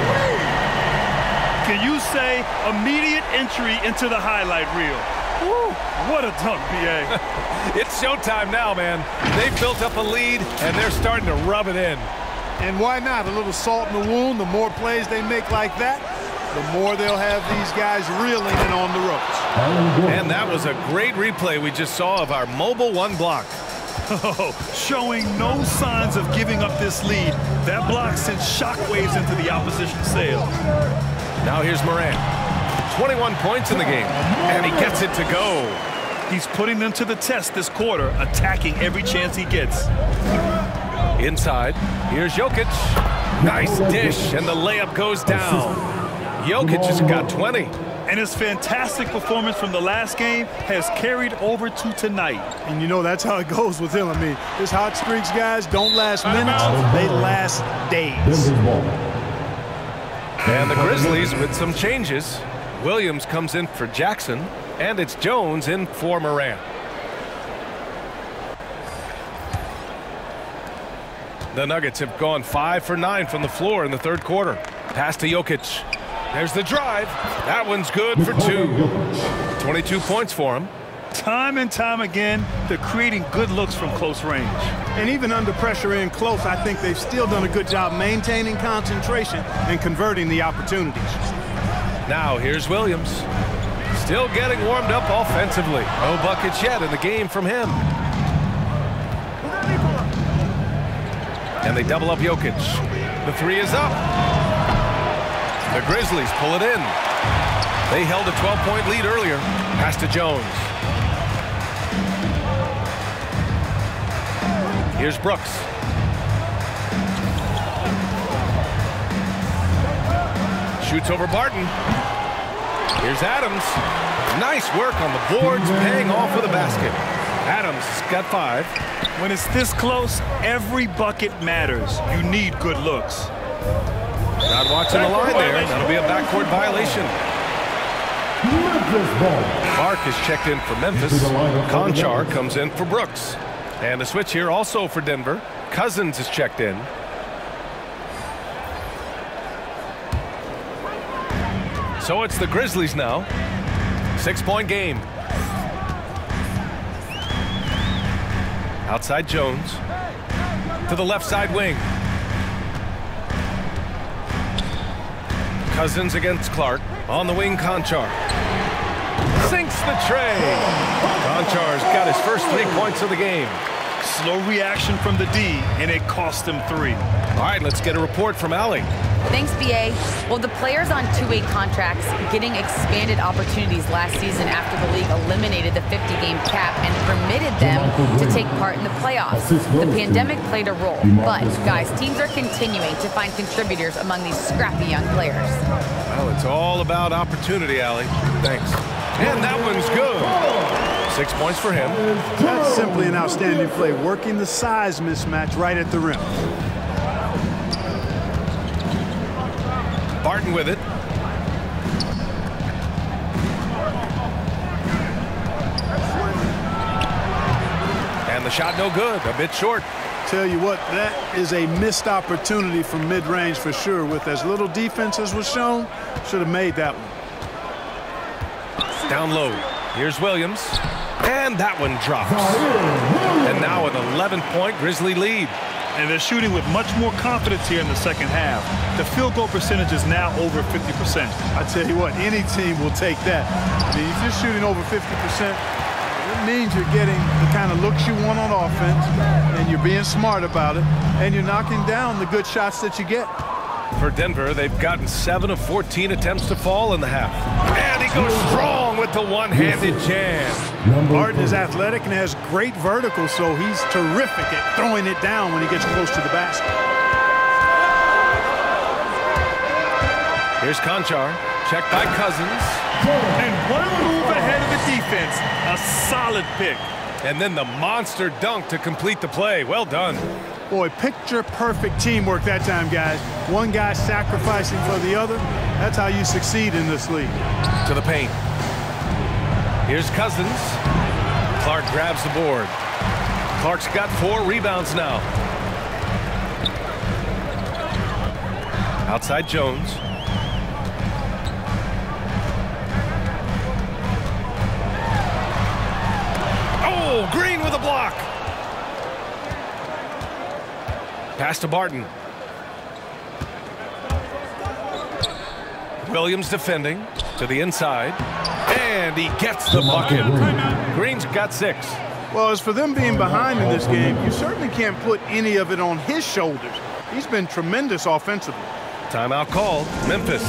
Can you say immediate entry into the highlight reel? Woo, what a dunk, B A. It's showtime now, man. They've built up a lead, and they're starting to rub it in. And why not? A little salt in the wound. The more plays they make like that, the more they'll have these guys reeling and on the ropes. And that was a great replay we just saw of our mobile one block. Oh, showing no signs of giving up this lead. That block sent shockwaves into the opposition sail. Now here's Morant. twenty-one points in the game, and he gets it to go. He's putting them to the test this quarter, attacking every chance he gets. Inside, here's Jokic. Nice dish, and the layup goes down. Jokic has got twenty. And his fantastic performance from the last game has carried over to tonight. And you know, that's how it goes with him. I mean, his hot streaks, guys, don't last minutes. They last days. And the Grizzlies with some changes. Williams comes in for Jackson, and it's Jones in for Morant. The Nuggets have gone five for nine from the floor in the third quarter. Pass to Jokic. There's the drive. That one's good for two. twenty-two points for him. Time and time again, they're creating good looks from close range. And even under pressure in close, I think they've still done a good job maintaining concentration and converting the opportunities. Now here's Williams. Still getting warmed up offensively. No buckets yet in the game from him. And they double up Jokic. The three is up. The Grizzlies pull it in. They held a twelve-point lead earlier. Pass to Jones. Here's Brooks. Shoots over Barton. Here's Adams. Nice work on the boards, paying off with a basket. Adams got five. When it's this close, every bucket matters. You need good looks. Not watching the line there. That'll be a backcourt violation. Clarke is checked in for Memphis. Konchar comes in for Brooks. And the switch here also for Denver. Cousins is checked in. So it's the Grizzlies now. Six-point game. Outside Jones. To the left side wing. Cousins against Clarke. On the wing, Konchar. Sinks the tray. Conchar's got his first three points of the game. Slow reaction from the D, and it cost him three. All right, let's get a report from Allie. Thanks, B A. Well, the players on two-way contracts getting expanded opportunities last season after the league eliminated the fifty-game cap and permitted them to take part in the playoffs. The pandemic played a role, but, guys, teams are continuing to find contributors among these scrappy young players. Well, it's all about opportunity, Allie. Thanks. And that one's good. Six points for him. That's simply an outstanding play, working the size mismatch right at the rim. Barton with it. And the shot no good, a bit short. Tell you what, that is a missed opportunity from mid-range for sure. With as little defense as was shown, should have made that one. Down low. Here's Williams. And that one drops. And now an eleven-point Grizzly lead. And they're shooting with much more confidence here in the second half. The field goal percentage is now over fifty percent. I tell you what, any team will take that. I mean, if you're shooting over fifty percent, it means you're getting the kind of looks you want on offense, and you're being smart about it, and you're knocking down the good shots that you get. For Denver, they've gotten seven of fourteen attempts to fall in the half. And he goes strong with the one-handed jam. Barton is athletic and has great vertical, so he's terrific at throwing it down when he gets close to the basket. Here's Konchar, checked by Cousins. And one move ahead of the defense. A solid pick. And then the monster dunk to complete the play. Well done. Boy, picture-perfect teamwork that time, guys. One guy sacrificing for the other. That's how you succeed in this league. To the paint. Here's Cousins. Clarke grabs the board. Clarke's got four rebounds now. Outside Jones. Oh, Green with a block. Pass to Barton. Williams defending to the inside. And he gets the bucket. Green's got six. Well, as for them being behind in this game, you certainly can't put any of it on his shoulders. He's been tremendous offensively. Timeout called. Memphis.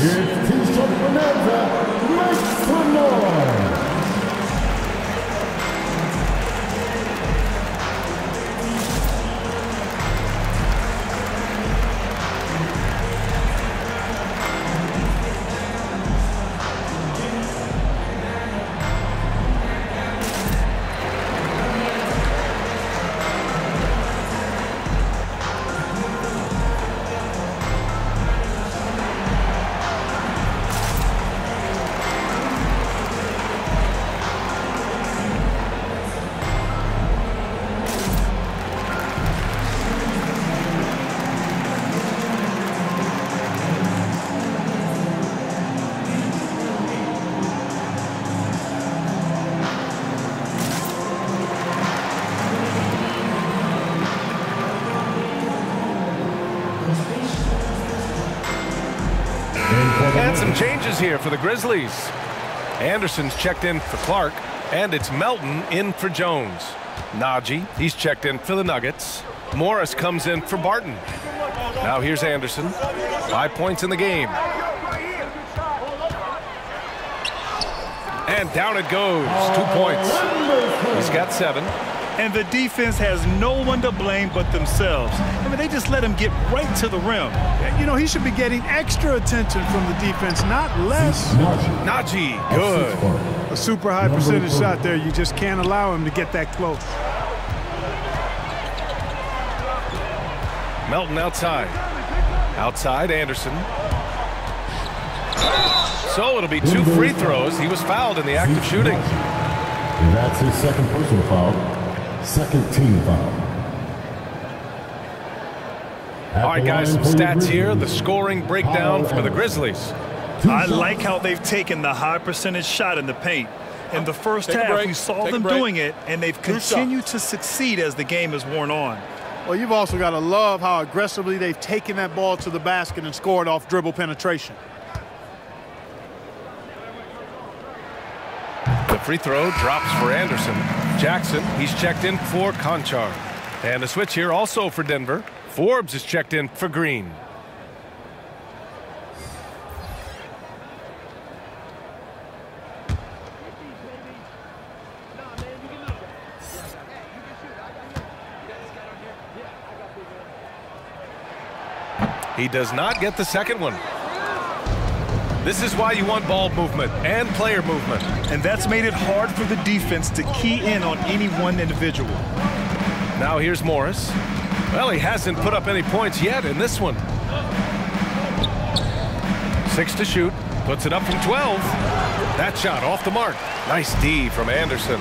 And some changes here for the Grizzlies. Anderson's checked in for Clarke, and it's Melton in for Jones. Naji, he's checked in for the Nuggets. Morris comes in for Barton. Now here's Anderson. Five points in the game. And down it goes. Two points. He's got seven. And the defense has no one to blame but themselves. I mean, they just let him get right to the rim. You know, he should be getting extra attention from the defense, not less. Naji, good. A super high percentage shot there. You just can't allow him to get that close. Melton outside. Outside, Anderson. So it'll be two free throws. He was fouled in the act of shooting. And that's his second personal foul. Second team foul. All right, guys, some stats here. The scoring breakdown for the Grizzlies. I like how they've taken the high percentage shot in the paint. In the first half, we saw them doing it, and they've continued to succeed as the game has worn on. Well, you've also got to love how aggressively they've taken that ball to the basket and scored off dribble penetration. The free throw drops for Anderson. Jackson, he's checked in for Konchar. And a switch here also for Denver. Forbes is checked in for Green. He does not get the second one. This is why you want ball movement and player movement. And that's made it hard for the defense to key in on any one individual. Now here's Morris. Well, he hasn't put up any points yet in this one. Six to shoot. Puts it up from twelve. That shot off the mark. Nice D from Anderson.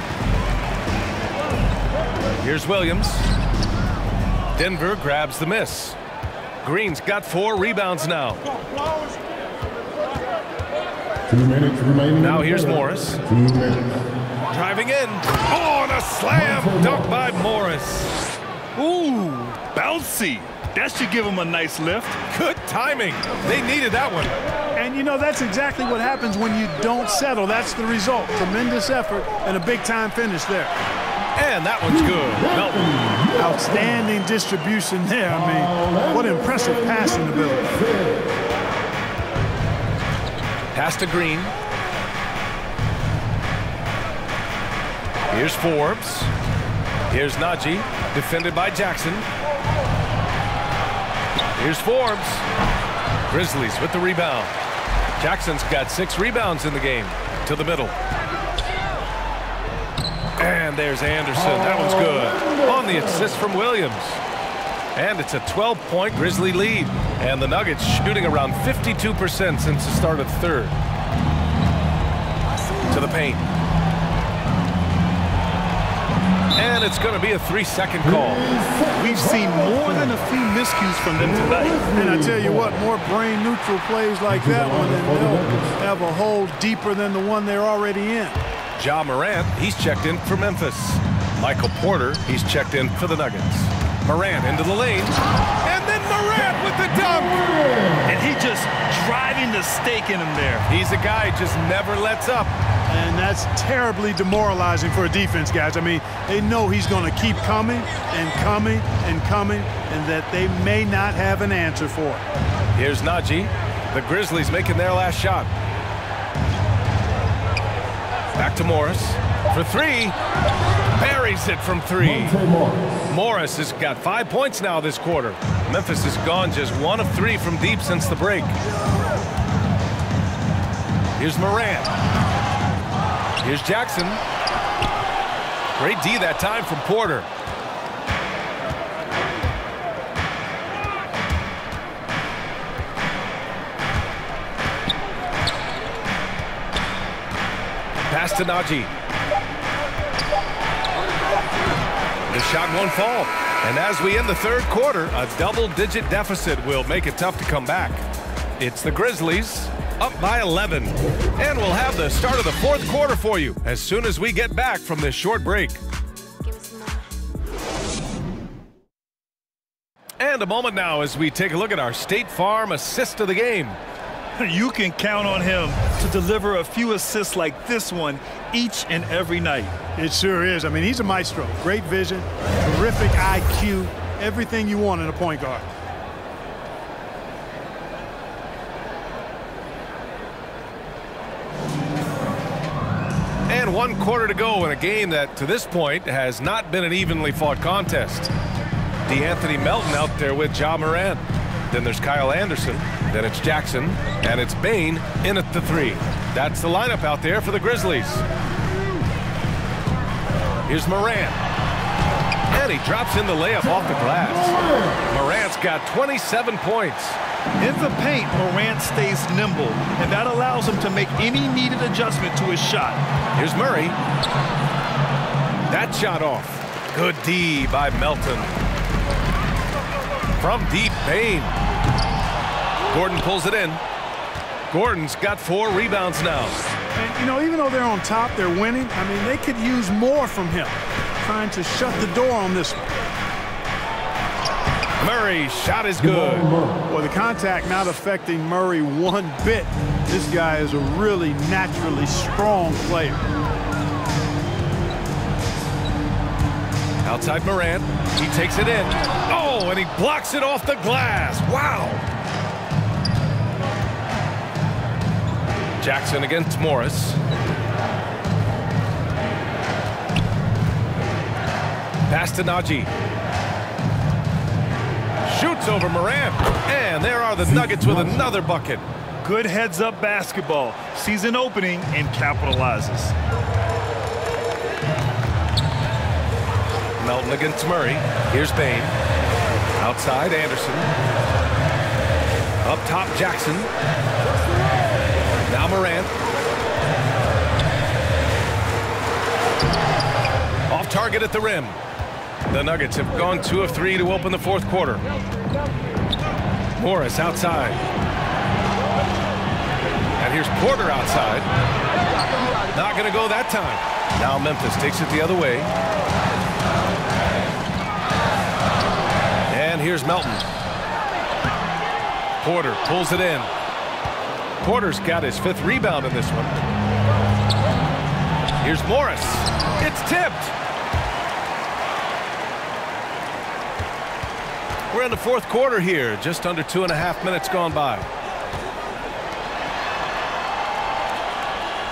Here's Williams. Denver grabs the miss. Green's got four rebounds now. Two minutes remaining. Now here's Morris. Two minutes. Driving in. Oh, and a slam dunk by Morris. Ooh, bouncy. That should give him a nice lift. Good timing. They needed that one. And, you know, that's exactly what happens when you don't settle. That's the result. Tremendous effort and a big-time finish there. And that one's good. Melton. Outstanding distribution there. I mean, what impressive passing ability. Pass to Green. Here's Forbes. Here's Naji, defended by Jackson. Here's Forbes. Grizzlies with the rebound. Jackson's got six rebounds in the game. To the middle. And there's Anderson. That one's good. On the assist from Williams. And it's a twelve-point Grizzly lead. And the Nuggets shooting around fifty-two percent since the start of the third. To the paint. And it's going to be a three-second call. We've seen more than a few miscues from them tonight. And I tell you what, more brain-neutral plays like that one, and they'll have a hole deeper than the one they're already in. Ja Morant, he's checked in for Memphis. Michael Porter, he's checked in for the Nuggets. Morant into the lane, and then Morant with the dunk! And he just driving the stake in him there. He's a guy who just never lets up. And that's terribly demoralizing for a defense, guys. I mean, they know he's going to keep coming and coming and coming, and that they may not have an answer for it. Here's Naji. The Grizzlies making their last shot. Back to Morris. For three, buries it from three. Morris. Morris has got five points now this quarter. Memphis has gone just one of three from deep since the break. Here's Morant. Here's Jackson. Great D that time from Porter. Pass to Naji. The shot won't fall. And as we end the third quarter, a double-digit deficit will make it tough to come back. It's the Grizzlies up by eleven. And we'll have the start of the fourth quarter for you as soon as we get back from this short break. And a moment now as we take a look at our State Farm assist of the game. You can count on him to deliver a few assists like this one each and every night. It sure is. I mean, he's a maestro. Great vision, terrific I Q, everything you want in a point guard. And one quarter to go in a game that, to this point, has not been an evenly fought contest. DeAnthony Melton out there with Ja Morant. Then there's Kyle Anderson. Then it's Jackson. And it's Bane in at the three. That's the lineup out there for the Grizzlies. Here's Morant. And he drops in the layup off the glass. Morant's got twenty-seven points. In the paint, Morant stays nimble, and that allows him to make any needed adjustment to his shot. Here's Murray. That shot off. Good D by Melton. From deep, Bane. Gordon pulls it in. Gordon's got four rebounds now. And, you know, even though they're on top, they're winning. I mean, they could use more from him. Trying to shut the door on this one. Murray's shot is good. Well, the contact not affecting Murray one bit. This guy is a really naturally strong player. Outside Morant. He takes it in. Oh, and he blocks it off the glass. Wow. Jackson against Morris. Pass to Naji. Shoots over Morant, and there are the Nuggets with another bucket. Good heads-up basketball, sees an opening, and capitalizes. Melton against Murray. Here's Bane. Outside, Anderson. Up top, Jackson. Now Morant. Off target at the rim. The Nuggets have gone two of three to open the fourth quarter. Morris outside. And here's Porter outside. Not going to go that time. Now Memphis takes it the other way. And here's Melton. Porter pulls it in. Porter's got his fifth rebound in this one. Here's Morris. It's tipped. We're in the fourth quarter here, just under two and a half minutes gone by.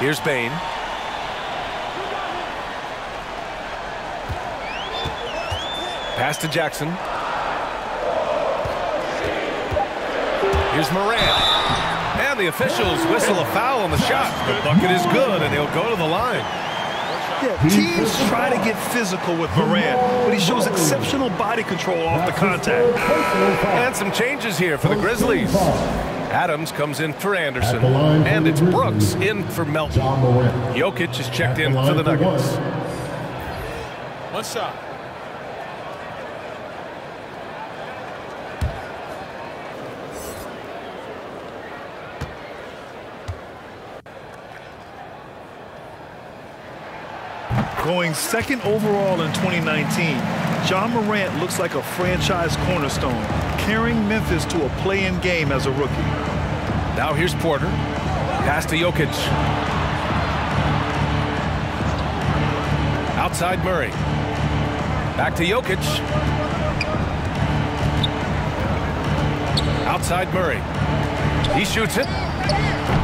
Here's Bane. Pass to Jackson. Here's Morant. And the officials whistle a foul on the shot. The bucket is good, and he'll go to the line. Yeah, teams try to get physical with Morant, but he shows exceptional body control off the contact. And some changes here for the Grizzlies. Adams comes in for Anderson, and it's Brooks in for Melton. Jokic is checked in for the Nuggets. One shot. Going second overall in twenty nineteen, Ja Morant looks like a franchise cornerstone, carrying Memphis to a play-in game as a rookie. Now here's Porter. Pass to Jokic. Outside Murray. Back to Jokic. Outside Murray. He shoots it.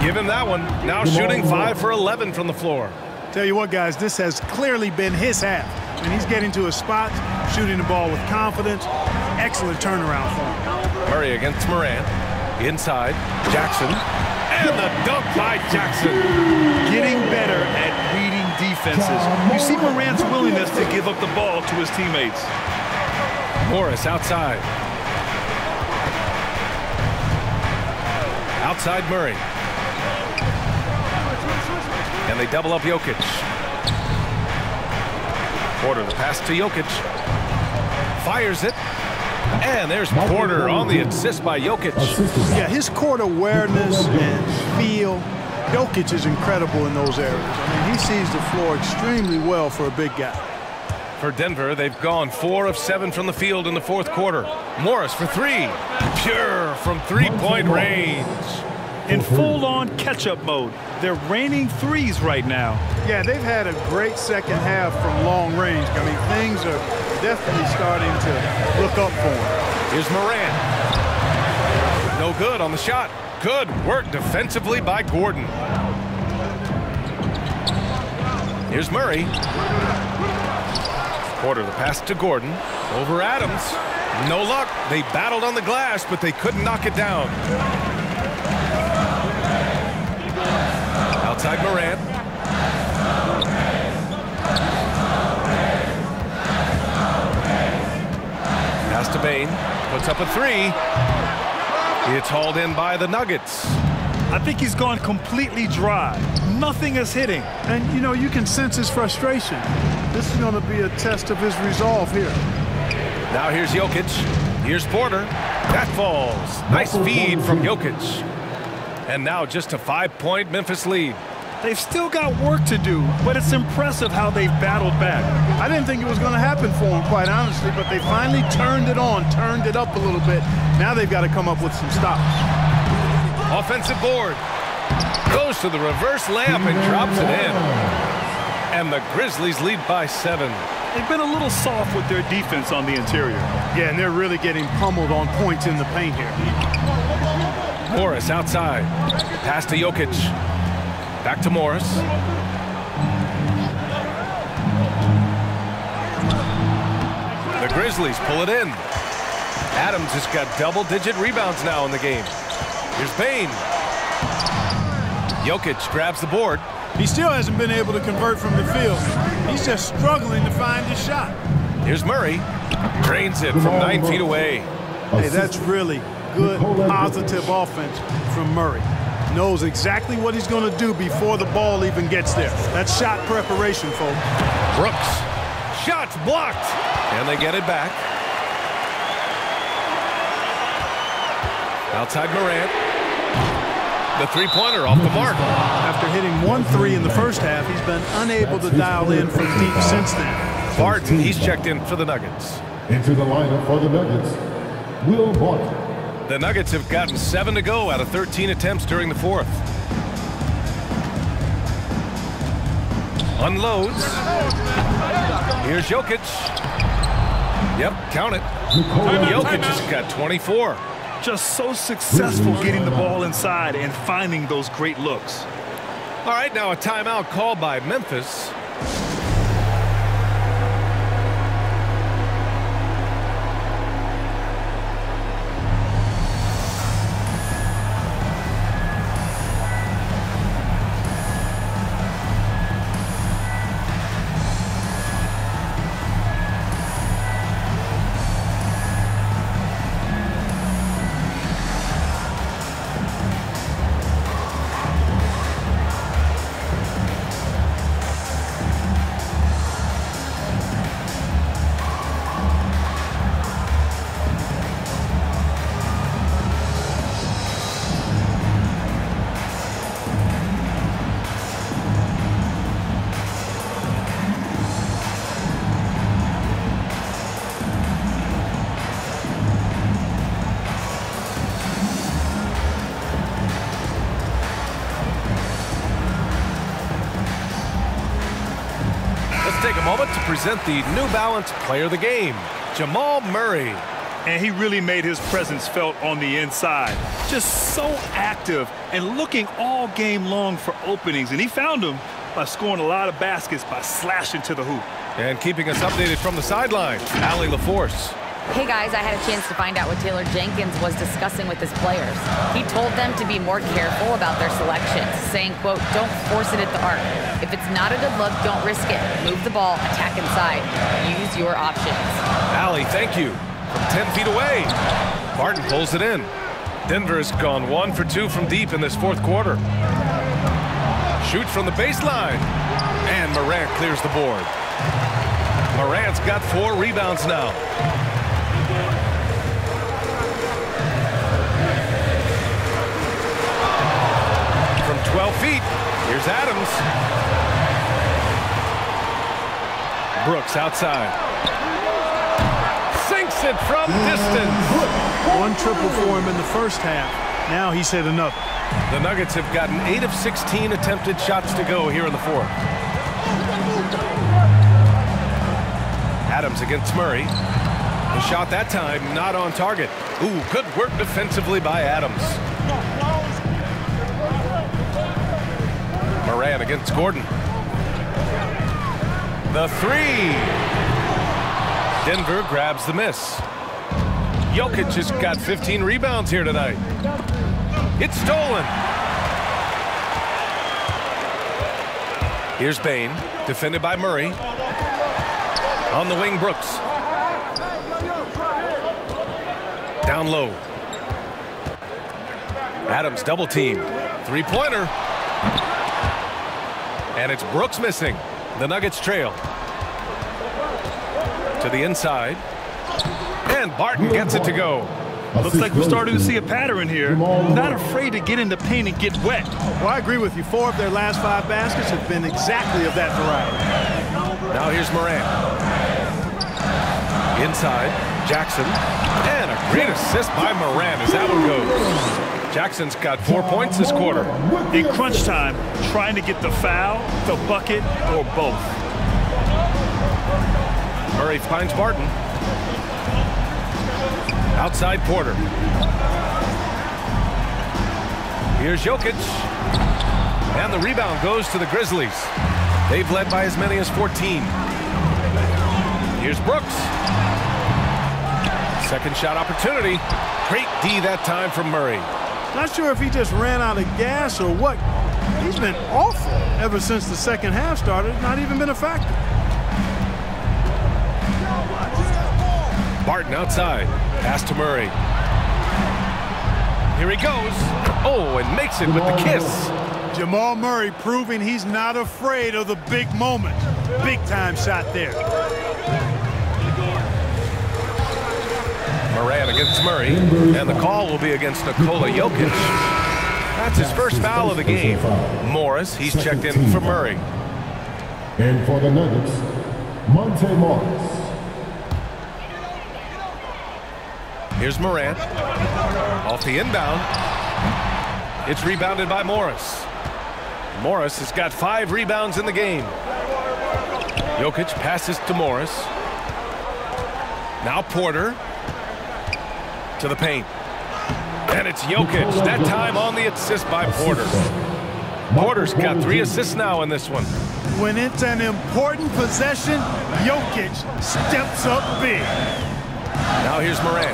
Give him that one. Now shooting five for eleven from the floor. Tell you what, guys, this has clearly been his half. And he's getting to his spot, shooting the ball with confidence. Excellent turnaround for him. Murray against Morant. Inside, Jackson. And the dunk by Jackson. Getting better at reading defenses. You see Morant's willingness to give up the ball to his teammates. Morris outside. Outside Murray. And they double up Jokic. Porter, the pass to Jokic. Fires it. And there's Porter on the assist by Jokic. Yeah, his court awareness and feel. Jokic is incredible in those areas. I mean, he sees the floor extremely well for a big guy. For Denver, they've gone four of seven from the field in the fourth quarter. Morris for three. Pure from three-point range. in full-on catch-up mode. They're raining threes right now. Yeah, they've had a great second half from long range. I mean, things are definitely starting to look up for them. Here's Morant. No good on the shot. Good work defensively by Gordon. Here's Murray. Porter, the pass to Gordon. Over Adams. No luck. They battled on the glass, but they couldn't knock it down. Outside Morant. Pass to Bane. Puts up a three. It's hauled in by the Nuggets. I think he's gone completely dry. Nothing is hitting. And, you know, you can sense his frustration. This is going to be a test of his resolve here. Now here's Jokic. Here's Porter. That falls. Nice feed from Jokic. And now just a five-point Memphis lead. They've still got work to do, but it's impressive how they've battled back. I didn't think it was going to happen for them, quite honestly, but they finally turned it on, turned it up a little bit. Now they've got to come up with some stops. Offensive board. Goes to the reverse layup and drops it in. And the Grizzlies lead by seven. They've been a little soft with their defense on the interior. Yeah, and they're really getting pummeled on points in the paint here. Morris outside. Pass to Jokic. Back to Morris. The Grizzlies pull it in. Adams has got double-digit rebounds now in the game. Here's Bane. Jokic grabs the board. He still hasn't been able to convert from the field. He's just struggling to find his shot. Here's Murray. Drains it from nine feet away. Hey, that's really good, positive offense from Murray. Knows exactly what he's going to do before the ball even gets there. That's shot preparation, folks. Brooks. Shots blocked. And they get it back. Outside Morant. The three-pointer off the mark. After hitting one three in the first half, he's been unable to dial in from deep since then. Barton, he's checked in for the Nuggets. Into the lineup for the Nuggets, Will Barton. The Nuggets have gotten seven to go out of thirteen attempts during the fourth. Unloads. Here's Jokic. Yep, count it. Jokic has got twenty-four. Just so successful getting the ball inside and finding those great looks. All right, now a timeout called by Memphis. Present the New Balance player of the game, Jamal Murray. And he really made his presence felt on the inside. Just so active and looking all game long for openings. And he found them by scoring a lot of baskets by slashing to the hoop. And keeping us updated from the sideline, Allie LaForce. Hey guys, I had a chance to find out what Taylor Jenkins was discussing with his players. He told them to be more careful about their selections, saying, quote, don't force it at the arc. If it's not a good look, don't risk it. Move the ball, attack inside. Use your options. Allie, thank you. From ten feet away, Barton pulls it in. Denver's gone one for two from deep in this fourth quarter. Shoots from the baseline. And Morant clears the board. Morant's got four rebounds now. twelve feet. Here's Adams. Brooks outside. Sinks it from distance. One triple for him in the first half. Now he's hit enough. The Nuggets have gotten eight of sixteen attempted shots to go here in the fourth. Adams against Murray. The shot that time not on target. Ooh, good work defensively by Adams. Morant against Gordon. The three. Denver grabs the miss. Jokic has got fifteen rebounds here tonight. It's stolen. Here's Bane, defended by Murray. On the wing, Brooks. Down low. Adams double team. Three-pointer. And it's Brooks missing. The Nuggets trail. To the inside. And Barton gets it to go. Looks like we're starting to see a pattern here. Not afraid to get in the paint and get wet. Well, I agree with you. Four of their last five baskets have been exactly of that variety. Now here's Morant. Inside, Jackson. And a great assist by Morant as that one goes. Jackson's got four points this quarter. In crunch time, trying to get the foul, the bucket, or both. Murray finds Barton. Outside Porter. Here's Jokic. And the rebound goes to the Grizzlies. They've led by as many as fourteen. Here's Brooks. Second shot opportunity. Great D that time from Murray. Not sure if he just ran out of gas or what. He's been awful ever since the second half started. Not even been a factor. Barton outside. Pass to Murray. Here he goes. Oh, and makes it with the kiss. Jamal Murray proving he's not afraid of the big moment. Big time shot there. Morant against Murray. And the call will be against Nikola Jokic. That's his first foul of the game. Morris, he's checked in for Murray. And for the Nuggets, Monte Morris. Here's Morant. Off the inbound. It's rebounded by Morris. Morris has got five rebounds in the game. Jokic passes to Morris. Now Porter. To the paint. And it's Jokic. That time on the assist by Porter. Porter's got three assists now in this one. When it's an important possession, Jokic steps up big. Now here's Morant.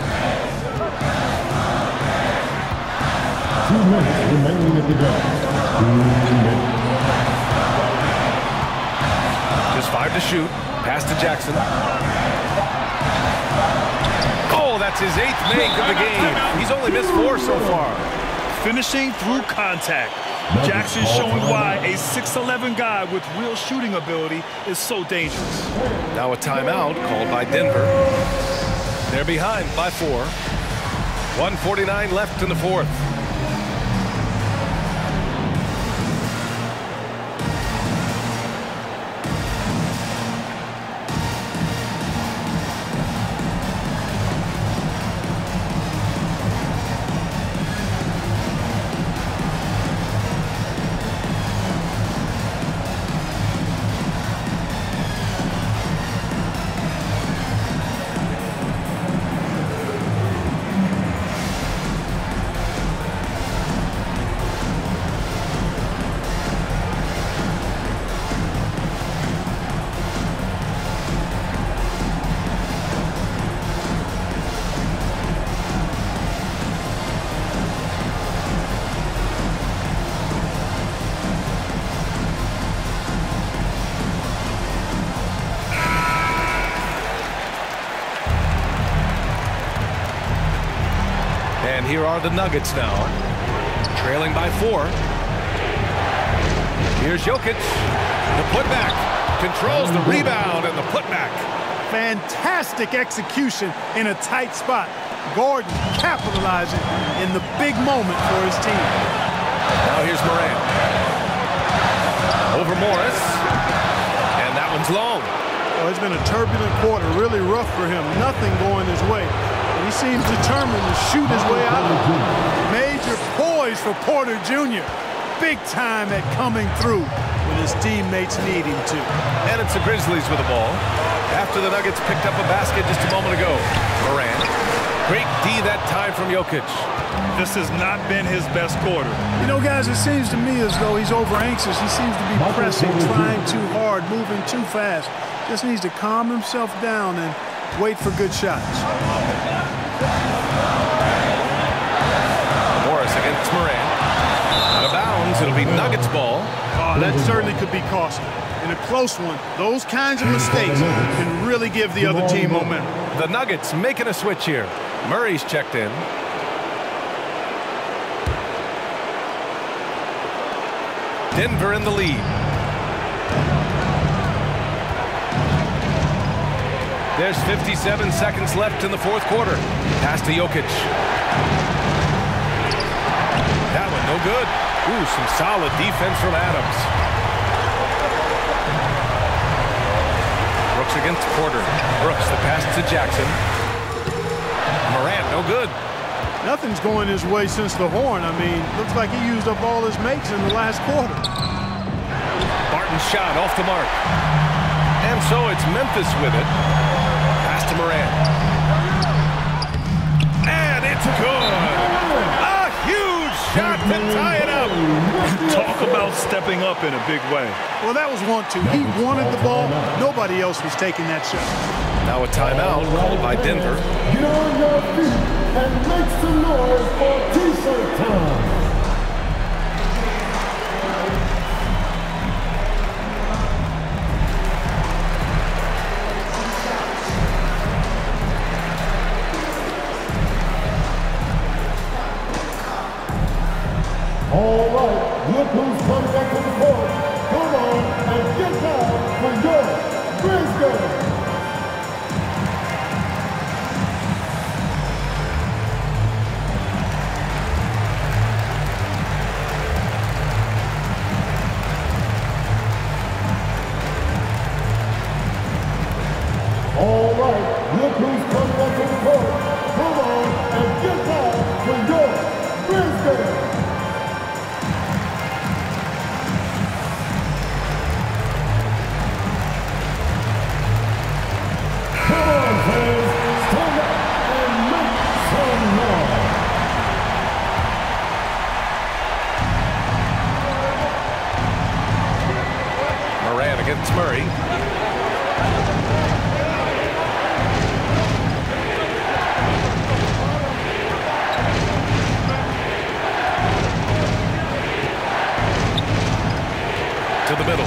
Two minutes remaining at the game. Just five to shoot. Pass to Jackson. Oh, that's his eighth make of the game. He's only missed four so far. Finishing through contact. Jackson showing why a six eleven guy with real shooting ability is so dangerous. Now a timeout called by Denver. They're behind by four. one forty-nine left in the fourth. Here are the Nuggets now, trailing by four. Here's Jokic. The putback controls the rebound and the putback. Fantastic execution in a tight spot. Gordon capitalizing in the big moment for his team. Now here's Morant. Over Morris. And that one's long. Oh, it's been a turbulent quarter, really rough for him. Nothing going his way. He seems determined to shoot his way out of it. May major poise for Porter Junior Big time at coming through when his teammates need him to. And it's the Grizzlies with the ball. After the Nuggets picked up a basket just a moment ago. Morant. Great D that time from Jokic. This has not been his best quarter. You know, guys, it seems to me as though he's over anxious. He seems to be pressing, trying too hard, moving too fast. Just needs to calm himself down and wait for good shots. Morris against Morant. Out of bounds. It'll be Nuggets ball. Oh, that certainly could be costly. In a close one, those kinds of mistakes can really give the other team momentum. The Nuggets making a switch here. Murray's checked in. Denver in the lead. There's fifty-seven seconds left in the fourth quarter. Pass to Jokic. That one, no good. Ooh, some solid defense from Adams. Brooks against Porter. Brooks, the pass to Jackson. Morant, no good. Nothing's going his way since the horn. I mean, looks like he used up all his makes in the last quarter. Barton's shot off the mark. And so it's Memphis with it. Pass to Morant. And it's good. Shot to tie it up. Talk about stepping up in a big way. Well, that was one, two. He wanted the ball. Nobody else was taking that shot. Now a timeout called by Denver. Get on your feet and make some noise for t-shirt time. All right, look who's coming back to the court. Come on and get down for your Briscoe. All right, look who's coming back to the court. Come on and get down for your Briscoe. Against Murray. To the middle.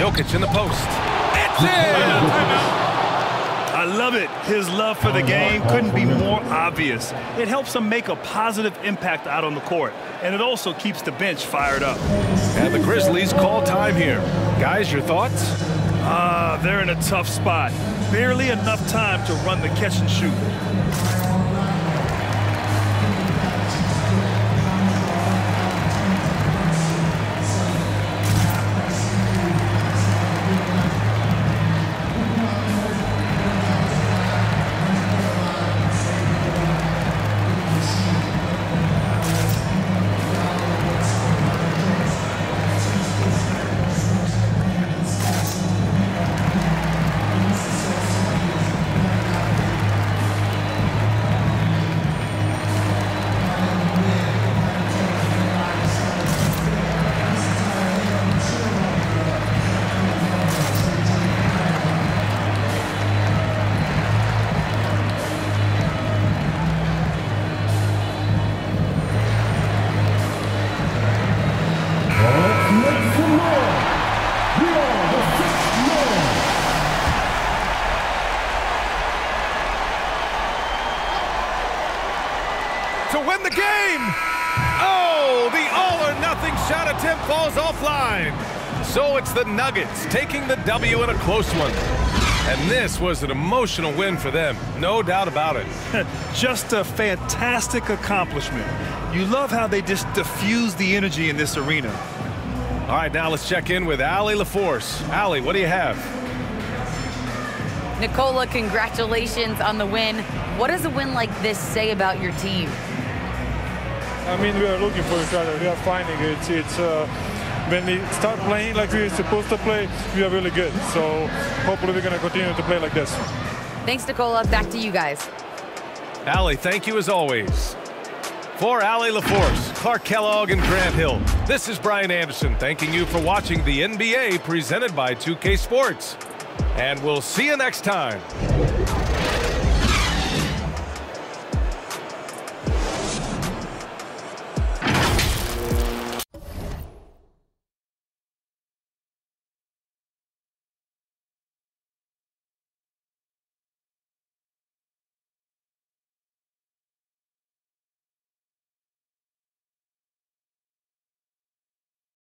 Jokic in the post. It's in! I love it. His love for the game couldn't be more obvious. It helps him make a positive impact out on the court, and it also keeps the bench fired up. And the Grizzlies call time here. Guys, your thoughts? Ah, uh, they're in a tough spot. Barely enough time to run the catch and shoot. The Nuggets taking the W in a close one. And this was an emotional win for them, no doubt about it. Just a fantastic accomplishment. You love how they just diffuse the energy in this arena. All right, now let's check in with Allie LaForce. Allie, what do you have? Nikola, congratulations on the win. What does a win like this say about your team? I mean, we are looking for each other. We are finding it. It's, it's uh, when we start playing like we are supposed to play, we are really good. So hopefully we're going to continue to play like this. Thanks, Nikola. Back to you guys. Allie, thank you as always. For Allie LaForce, Clarke Kellogg, and Grant Hill, this is Brian Anderson thanking you for watching the N B A presented by two K Sports. And we'll see you next time.